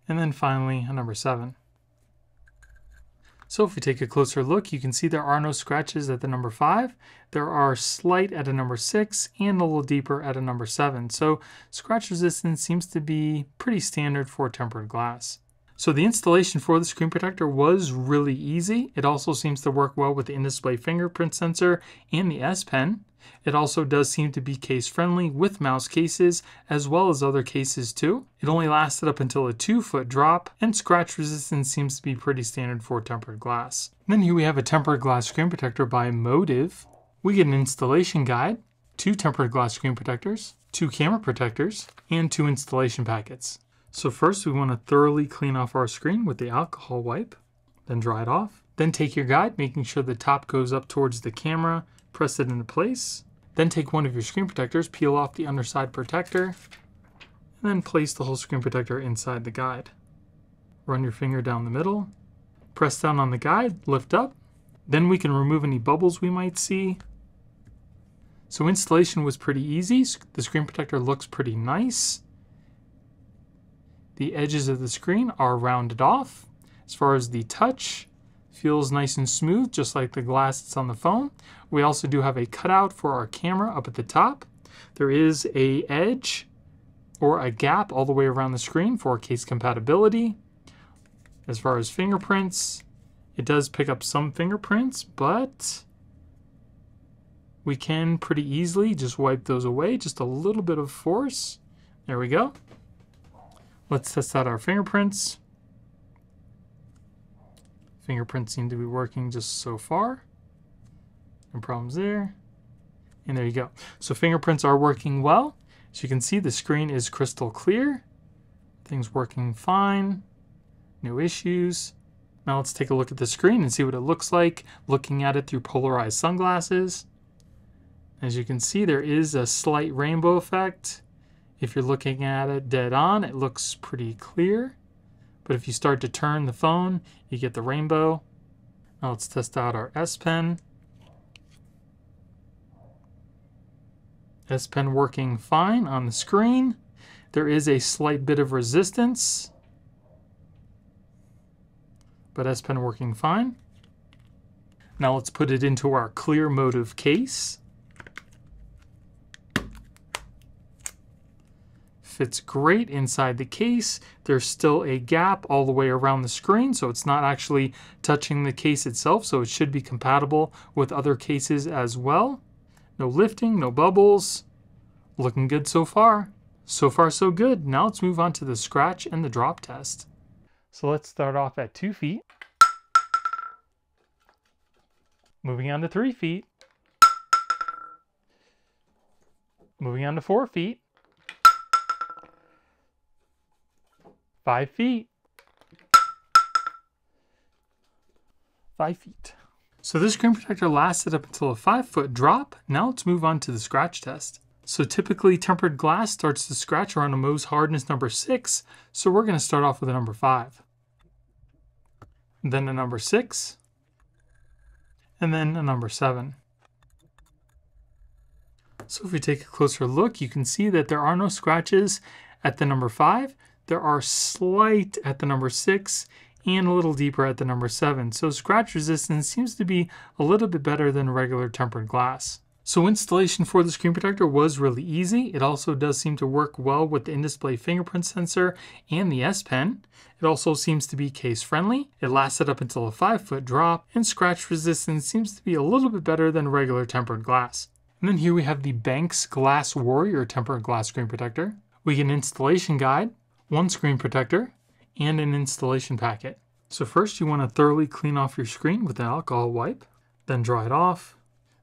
And then finally a number 7. So if we take a closer look, you can see there are no scratches at the number 5. There are slight at a number 6 and a little deeper at a number 7. So scratch resistance seems to be pretty standard for tempered glass. So the installation for the screen protector was really easy. It also seems to work well with the in-display fingerprint sensor and the S Pen. It also does seem to be case friendly with Mouse cases as well as other cases too. It only lasted up until a 2 foot drop, and scratch resistance seems to be pretty standard for tempered glass. And then here we have a tempered glass screen protector by Motive. We get an installation guide, 2 tempered glass screen protectors, 2 camera protectors, and 2 installation packets. So first we want to thoroughly clean off our screen with the alcohol wipe, then dry it off. Then take your guide, making sure the top goes up towards the camera, press it into place. Then take one of your screen protectors, peel off the underside protector, and then place the whole screen protector inside the guide. Run your finger down the middle, press down on the guide, lift up. Then we can remove any bubbles we might see. So installation was pretty easy. The screen protector looks pretty nice. The edges of the screen are rounded off. As far as the touch, feels nice and smooth, just like the glass that's on the phone. We also do have a cutout for our camera up at the top. There is a edge or a gap all the way around the screen for case compatibility. As far as fingerprints, it does pick up some fingerprints, but we can pretty easily just wipe those away, just a little bit of force. There we go. Let's test out our fingerprints. Fingerprints seem to be working just so far. No problems there. And there you go. So fingerprints are working well. As you can see, the screen is crystal clear. Things working fine. No issues. Now let's take a look at the screen and see what it looks like looking at it through polarized sunglasses. As you can see, there is a slight rainbow effect. If you're looking at it dead on, it looks pretty clear. But if you start to turn the phone, you get the rainbow. Now let's test out our S Pen. S Pen working fine on the screen. There is a slight bit of resistance, but S Pen working fine. Now let's put it into our clear Motive case. Fits great inside the case. There's still a gap all the way around the screen, so it's not actually touching the case itself, so it should be compatible with other cases as well. No lifting, no bubbles. Looking good so far. So far so good. Now let's move on to the scratch and the drop test. So let's start off at 2 feet. Moving on to 3 feet. Moving on to 4 feet. 5 feet. 5 feet. So this screen protector lasted up until a 5 foot drop. Now let's move on to the scratch test. So typically tempered glass starts to scratch around a Mohs hardness number 6. So we're going to start off with a number 5. Then a number 6. and then a number 7. So if we take a closer look, you can see that there are no scratches at the number 5. There are slight at the number 6 and a little deeper at the number 7. So scratch resistance seems to be a little bit better than regular tempered glass. So installation for the screen protector was really easy. It also does seem to work well with the in-display fingerprint sensor and the S Pen. It also seems to be case friendly. It lasted up until a 5-foot drop, and scratch resistance seems to be a little bit better than regular tempered glass. And then here we have the Benks Glass Warrior tempered glass screen protector. We get an installation guide, one screen protector, and an installation packet. So first you want to thoroughly clean off your screen with an alcohol wipe, then dry it off.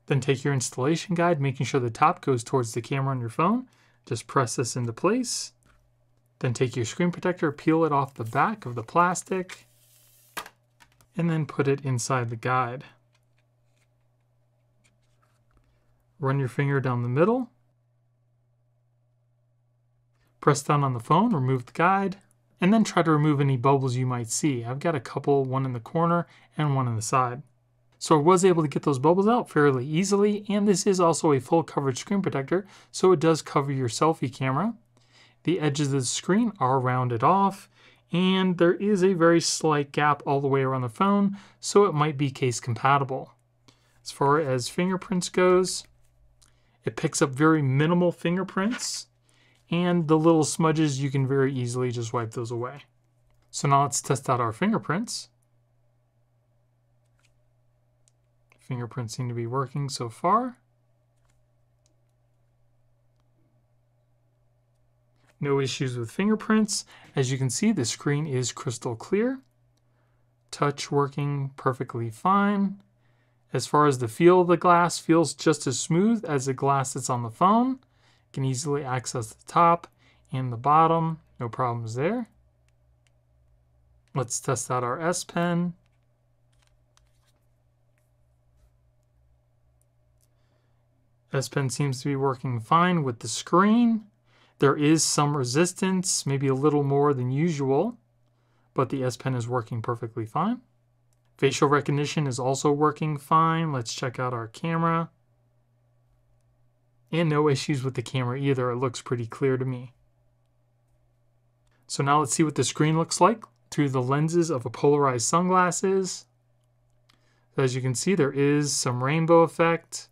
Then take your installation guide, making sure the top goes towards the camera on your phone. Just press this into place. Then take your screen protector, peel it off the back of the plastic, and then put it inside the guide. Run your finger down the middle. Press down on the phone, remove the guide, and then try to remove any bubbles you might see. I've got a couple, one in the corner and one in the side. So I was able to get those bubbles out fairly easily, and this is also a full coverage screen protector, so it does cover your selfie camera. The edges of the screen are rounded off, and there is a very slight gap all the way around the phone, so it might be case compatible. As far as fingerprints goes, it picks up very minimal fingerprints, and the little smudges, you can very easily just wipe those away. So now let's test out our fingerprints. Fingerprints seem to be working so far. No issues with fingerprints. As you can see, the screen is crystal clear. Touch working perfectly fine. As far as the feel of the glass, feels just as smooth as the glass that's on the phone. You can easily access the top and the bottom, no problems there. Let's test out our S Pen. S Pen seems to be working fine with the screen. There is some resistance, maybe a little more than usual, but the S Pen is working perfectly fine. Facial recognition is also working fine. Let's check out our camera. And no issues with the camera either. It looks pretty clear to me. So now let's see what the screen looks like through the lenses of a polarized sunglasses. As you can see, there is some rainbow effect.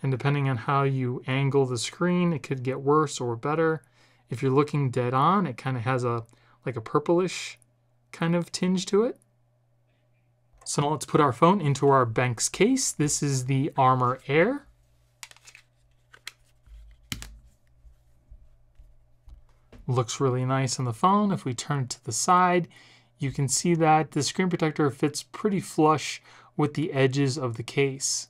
And depending on how you angle the screen, it could get worse or better. If you're looking dead on, it kind of has like a purplish kind of tinge to it. So now let's put our phone into our Benks case. This is the Armor Air. Looks really nice on the phone. If we turn it to the side, you can see that the screen protector fits pretty flush with the edges of the case.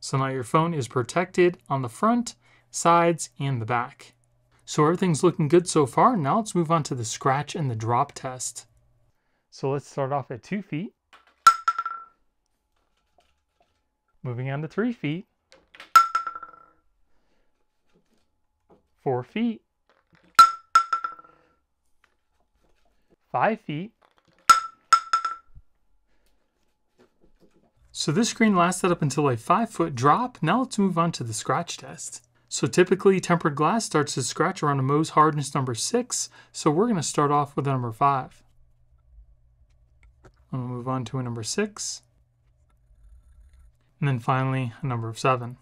So now your phone is protected on the front, sides, and the back. So everything's looking good so far. Now let's move on to the scratch and the drop test. So let's start off at 2 feet. Moving on to 3 feet. 4 feet. 5 feet. So this screen lasted up until a 5-foot drop. Now let's move on to the scratch test. So typically tempered glass starts to scratch around a Mohs hardness number 6. So we're going to start off with a number 5. I'm going to move on to a number 6. And then finally a number of 7.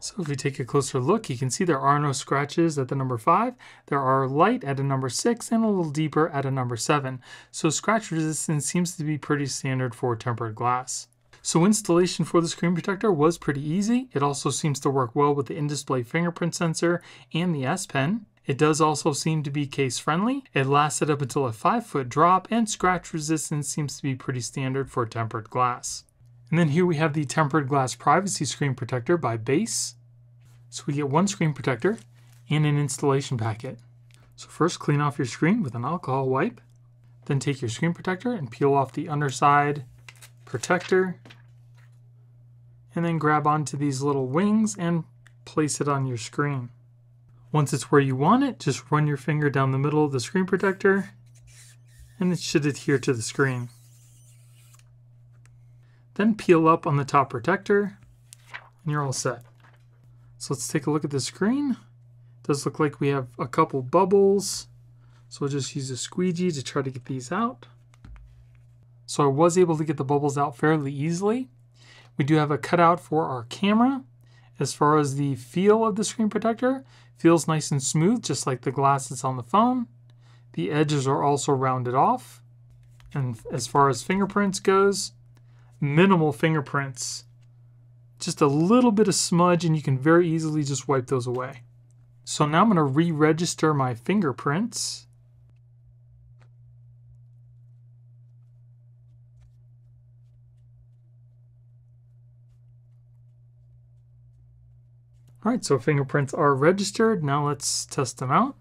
So if we take a closer look, you can see there are no scratches at the number 5. There are light at a number 6 and a little deeper at a number 7. So scratch resistance seems to be pretty standard for tempered glass. So installation for the screen protector was pretty easy. It also seems to work well with the in-display fingerprint sensor and the S Pen. It does also seem to be case friendly. It lasted up until a 5-foot drop, and scratch resistance seems to be pretty standard for tempered glass. And then here we have the tempered glass privacy screen protector by Base. So we get one screen protector and an installation packet. So first clean off your screen with an alcohol wipe, then take your screen protector and peel off the underside protector, and then grab onto these little wings and place it on your screen. Once it's where you want it, just run your finger down the middle of the screen protector and it should adhere to the screen. Then peel up on the top protector, and you're all set. So let's take a look at the screen. It does look like we have a couple bubbles, so we'll just use a squeegee to try to get these out. So I was able to get the bubbles out fairly easily. We do have a cutout for our camera. As far as the feel of the screen protector, feels nice and smooth, just like the glass that's on the phone. The edges are also rounded off. And as far as fingerprints goes, minimal fingerprints. Just a little bit of smudge and you can very easily just wipe those away. So now I'm going to re-register my fingerprints. All right, so fingerprints are registered. Now let's test them out.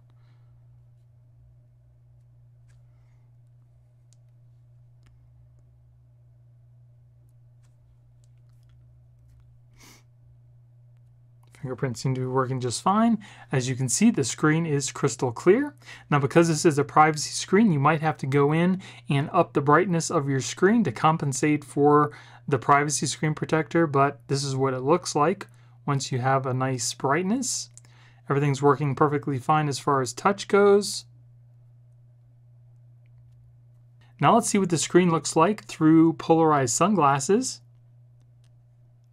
Fingerprints seem to be working just fine. As you can see, the screen is crystal clear. Now, because this is a privacy screen, you might have to go in and up the brightness of your screen to compensate for the privacy screen protector, but this is what it looks like once you have a nice brightness. Everything's working perfectly fine as far as touch goes. Now let's see what the screen looks like through polarized sunglasses.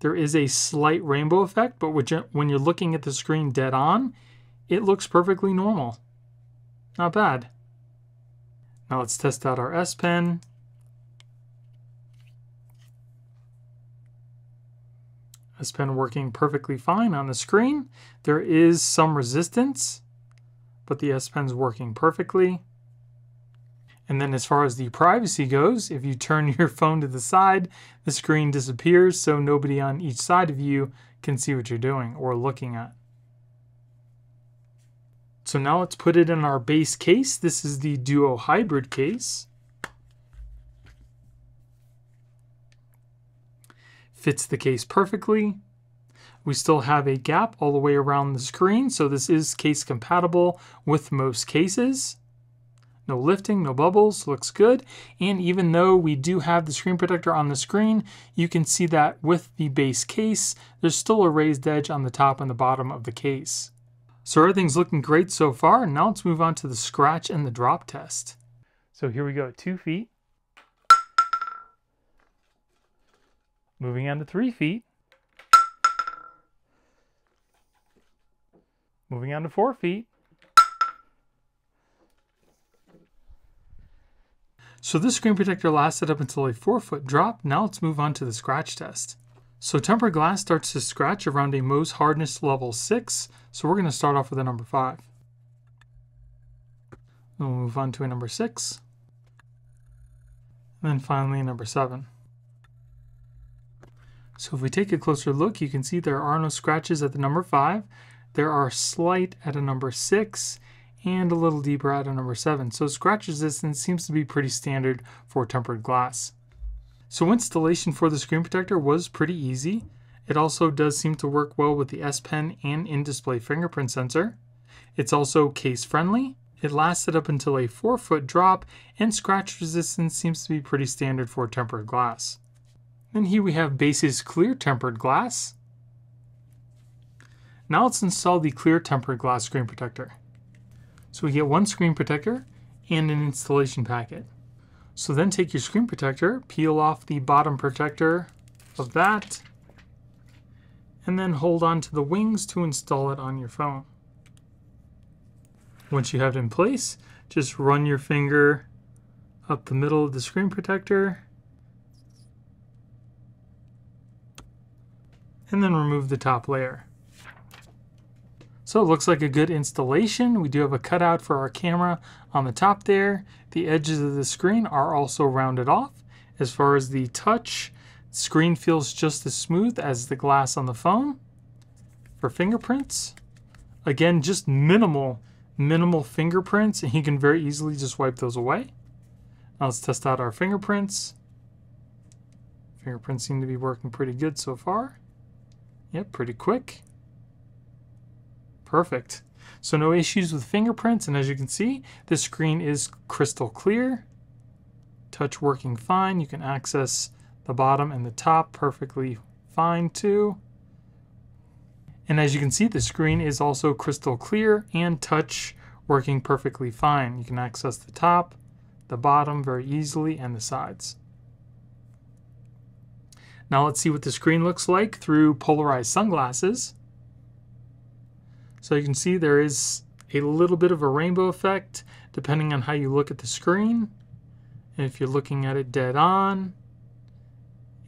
There is a slight rainbow effect, but when you're looking at the screen dead on, it looks perfectly normal. Not bad. Now let's test out our S Pen. S Pen working perfectly fine on the screen. There is some resistance, but the S Pen's working perfectly. And then as far as the privacy goes, if you turn your phone to the side, the screen disappears, so nobody on each side of you can see what you're doing or looking at. So now let's put it in our base case. This is the Duo Hybrid case. Fits the case perfectly. We still have a gap all the way around the screen, so this is case compatible with most cases. No lifting, no bubbles, looks good. And even though we do have the screen protector on the screen, you can see that with the base case, there's still a raised edge on the top and the bottom of the case. So everything's looking great so far. Now let's move on to the scratch and the drop test. So here we go, 2 feet. Moving on to 3 feet. Moving on to 4 feet. So this screen protector lasted up until a 4-foot drop. Now let's move on to the scratch test. So tempered glass starts to scratch around a Mohs hardness level 6. So we're going to start off with a number 5. Then we'll move on to a number 6. And then finally a number 7. So if we take a closer look, you can see there are no scratches at the number 5. There are slight at a number 6. And a little deeper at a number 7. So scratch resistance seems to be pretty standard for tempered glass. So installation for the screen protector was pretty easy. It also does seem to work well with the S Pen and in-display fingerprint sensor. It's also case friendly. It lasted up until a 4-foot drop and scratch resistance seems to be pretty standard for tempered glass. And here we have Base's clear tempered glass. Now let's install the clear tempered glass screen protector. So we get one screen protector and an installation packet. So then take your screen protector, peel off the bottom protector of that, and then hold on to the wings to install it on your phone. Once you have it in place, just run your finger up the middle of the screen protector, and then remove the top layer. So it looks like a good installation. We do have a cutout for our camera on the top there. The edges of the screen are also rounded off. As far as the touch, the screen feels just as smooth as the glass on the phone. For fingerprints, again, just minimal fingerprints, and you can very easily just wipe those away. Now let's test out our fingerprints. Fingerprints seem to be working pretty good so far. Yep, pretty quick. Perfect. So no issues with fingerprints, and as you can see, this screen is crystal clear. Touch working fine. You can access the bottom and the top perfectly fine too. And as you can see, the screen is also crystal clear and touch working perfectly fine. You can access the top, the bottom very easily, and the sides. Now let's see what the screen looks like through polarized sunglasses. So you can see there is a little bit of a rainbow effect depending on how you look at the screen. And if you're looking at it dead on,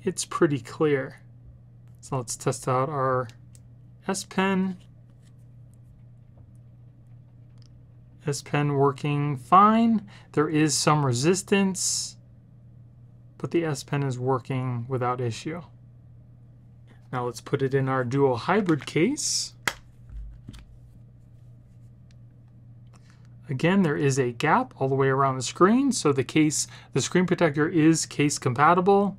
it's pretty clear. So let's test out our S Pen. S Pen working fine. There is some resistance, but the S Pen is working without issue. Now let's put it in our dual hybrid case. Again, there is a gap all the way around the screen, so the screen protector is case compatible.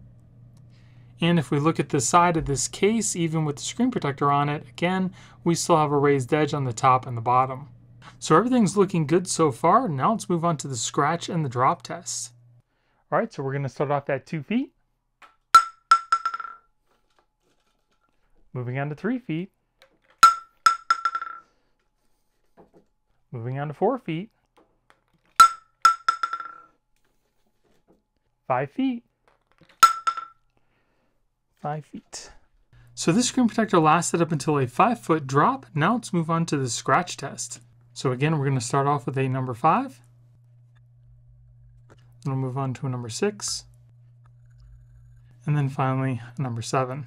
And if we look at the side of this case, even with the screen protector on it, again, we still have a raised edge on the top and the bottom. So everything's looking good so far. Now let's move on to the scratch and the drop test. All right, so we're gonna start off at 2 feet. Moving on to 3 feet. Moving on to 4 feet. 5 feet. 5 feet. So this screen protector lasted up until a 5 foot drop. Now let's move on to the scratch test. So again, we're going to start off with a number 5. Then we'll move on to a number 6. And then finally a number 7.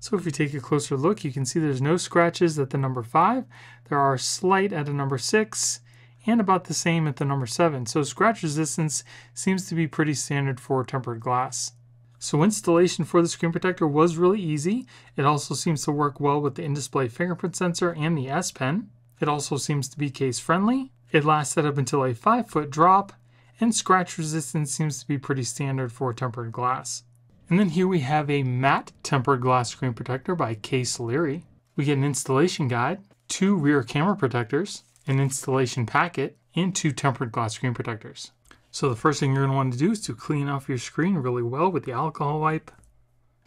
So if you take a closer look, you can see there's no scratches at the number 5. There are slight at a number 6 and about the same at the number 7. So scratch resistance seems to be pretty standard for tempered glass. So installation for the screen protector was really easy. It also seems to work well with the in-display fingerprint sensor and the S Pen. It also seems to be case friendly. It lasted up until a 5 foot drop, and scratch resistance seems to be pretty standard for tempered glass. And then here we have a matte tempered glass screen protector by KSLERI. We get an installation guide, 2 rear camera protectors, an installation packet, and 2 tempered glass screen protectors. So the first thing you're going to want to do is to clean off your screen really well with the alcohol wipe.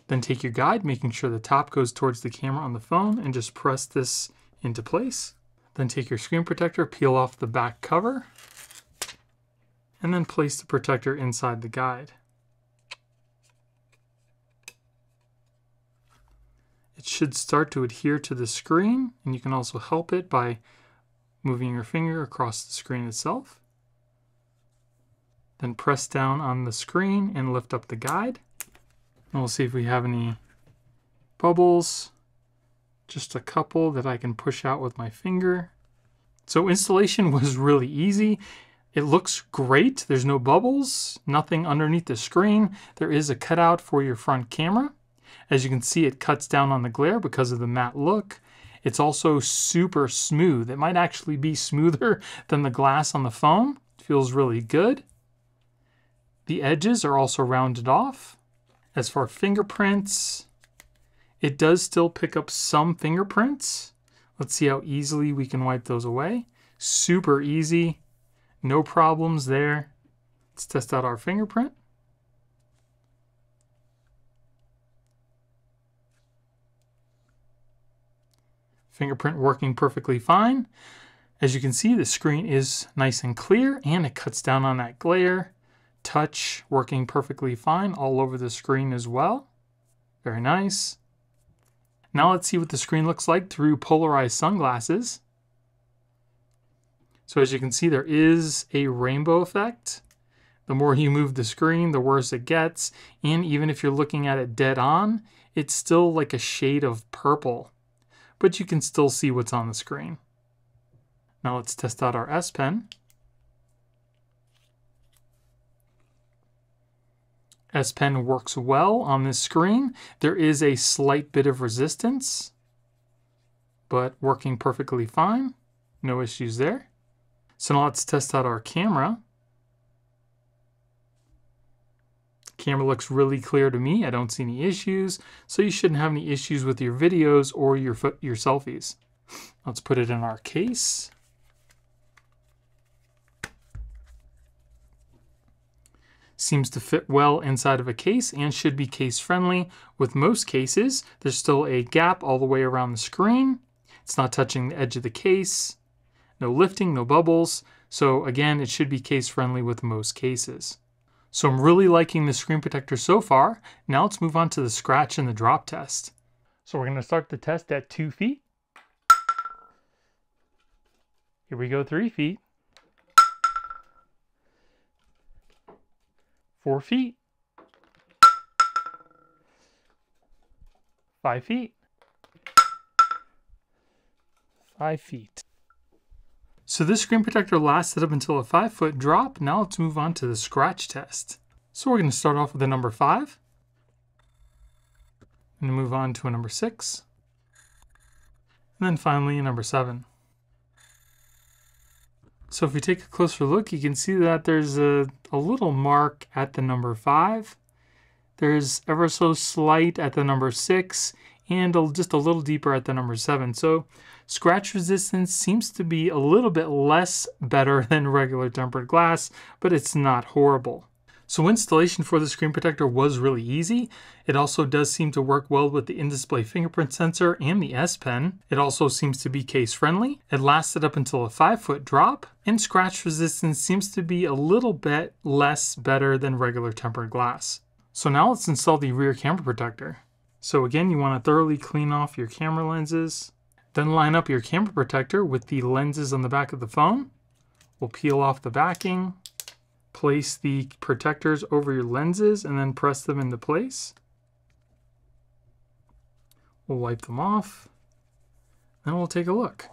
Then take your guide, making sure the top goes towards the camera on the phone, and just press this into place. Then take your screen protector, peel off the back cover, and then place the protector inside the guide. It should start to adhere to the screen, and you can also help it by moving your finger across the screen itself. Then press down on the screen and lift up the guide. And we'll see if we have any bubbles. Just a couple that I can push out with my finger. So installation was really easy. It looks great. There's no bubbles, nothing underneath the screen. There is a cutout for your front camera. As you can see, it cuts down on the glare because of the matte look. It's also super smooth. It might actually be smoother than the glass on the phone. It feels really good. The edges are also rounded off. As for fingerprints, it does still pick up some fingerprints. Let's see how easily we can wipe those away. Super easy. No problems there. Let's test out our fingerprint. Fingerprint working perfectly fine. As you can see, the screen is nice and clear, and it cuts down on that glare. Touch working perfectly fine all over the screen as well. Very nice. Now let's see what the screen looks like through polarized sunglasses. So as you can see, there is a rainbow effect. The more you move the screen, the worse it gets. And even if you're looking at it dead on, it's still like a shade of purple, but you can still see what's on the screen. Now let's test out our S Pen. S Pen works well on this screen. There is a slight bit of resistance, but working perfectly fine. No issues there. So now let's test out our camera. Camera looks really clear to me. I don't see any issues, so you shouldn't have any issues with your videos or your selfies. Let's put it in our case. seems to fit well inside of a case and should be case friendly with most cases. There's still a gap all the way around the screen. It's not touching the edge of the case. No lifting, no bubbles. So again, it should be case friendly with most cases. So I'm really liking the screen protector so far. Now let's move on to the scratch and the drop test. So we're going to start the test at 2 feet. Here we go, 3 feet. 4 feet. 5 feet. 5 feet. So this screen protector lasted up until a 5 foot drop. Now let's move on to the scratch test. So we're going to start off with a number 5. I'm going to move on to a number 6. And then finally a number 7. So if we take a closer look, you can see that there's a little mark at the number 5. There's ever so slight at the number 6 and just a little deeper at the number 7. So scratch resistance seems to be a little bit less better than regular tempered glass, but it's not horrible. So installation for the screen protector was really easy. It also does seem to work well with the in-display fingerprint sensor and the S Pen. It also seems to be case friendly. It lasted up until a 5 foot drop, and scratch resistance seems to be a little bit less better than regular tempered glass. So now let's install the rear camera protector. So again, you want to thoroughly clean off your camera lenses, then line up your camera protector with the lenses on the back of the phone. We'll peel off the backing. Place the protectors over your lenses and then press them into place. We'll wipe them off. Then we'll take a look.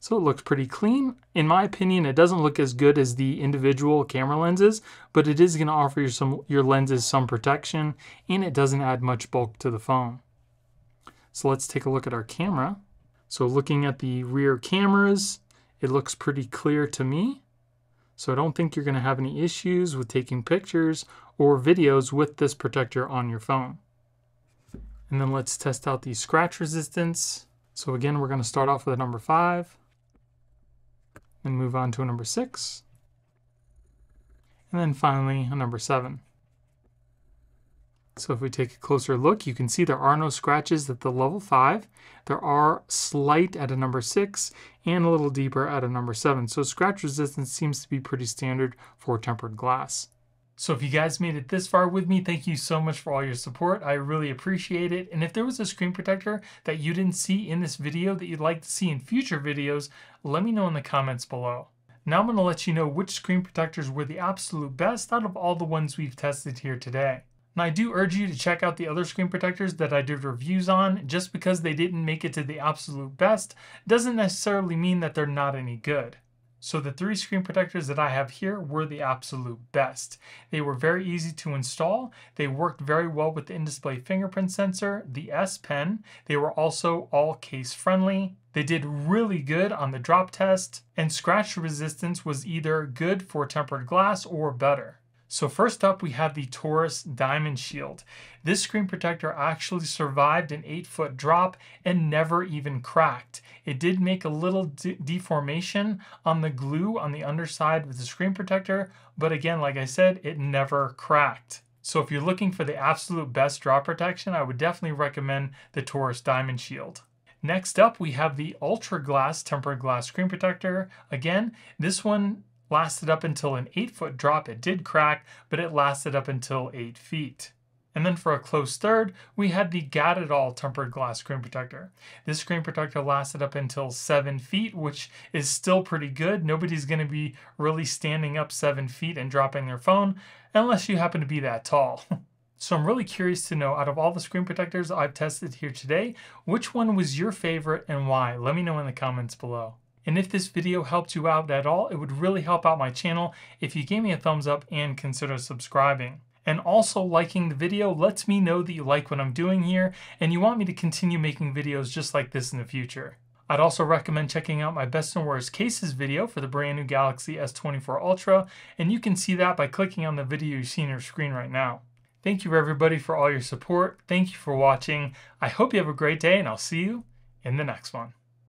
So it looks pretty clean. In my opinion, it doesn't look as good as the individual camera lenses, but it is going to offer you your lenses some protection, and it doesn't add much bulk to the phone. So let's take a look at our camera. So looking at the rear cameras, it looks pretty clear to me. So I don't think you're going to have any issues with taking pictures or videos with this protector on your phone. And then let's test out the scratch resistance. So again, we're going to start off with a number 5 and move on to a number 6. And then finally a number 7. So if we take a closer look, you can see there are no scratches at the level 5. There are slight at a number 6 and a little deeper at a number 7. So scratch resistance seems to be pretty standard for tempered glass. So if you guys made it this far with me, thank you so much for all your support. I really appreciate it. And if there was a screen protector that you didn't see in this video that you'd like to see in future videos, let me know in the comments below. Now I'm going to let you know which screen protectors were the absolute best out of all the ones we've tested here today. And I do urge you to check out the other screen protectors that I did reviews on. Just because they didn't make it to the absolute best doesn't necessarily mean that they're not any good. So the 3 screen protectors that I have here were the absolute best. They were very easy to install. They worked very well with the in-display fingerprint sensor, the S Pen. They were also all case friendly. They did really good on the drop test, and scratch resistance was either good for tempered glass or better. So first up, we have the Torras Diamond Shield. This screen protector actually survived an 8 foot drop and never even cracked. It did make a little deformation on the glue on the underside of the screen protector, but again, like I said, it never cracked. So if you're looking for the absolute best drop protection, I would definitely recommend the Torras Diamond Shield. Next up, we have the Ultraglass tempered glass screen protector. Again, this one lasted up until an 8 foot drop. It did crack, but it lasted up until 8 feet. And then for a close third, we had the Gatatol tempered glass screen protector. This screen protector lasted up until 7 feet, which is still pretty good. Nobody's going to be really standing up 7 feet and dropping their phone unless you happen to be that tall. So I'm really curious to know, out of all the screen protectors I've tested here today, which one was your favorite and why? Let me know in the comments below. And if this video helped you out at all, it would really help out my channel if you gave me a thumbs up and consider subscribing. And also, liking the video lets me know that you like what I'm doing here and you want me to continue making videos just like this in the future. I'd also recommend checking out my best and worst cases video for the brand new Galaxy S24 Ultra, and you can see that by clicking on the video you see on your screen right now. Thank you everybody for all your support. Thank you for watching. I hope you have a great day, and I'll see you in the next one.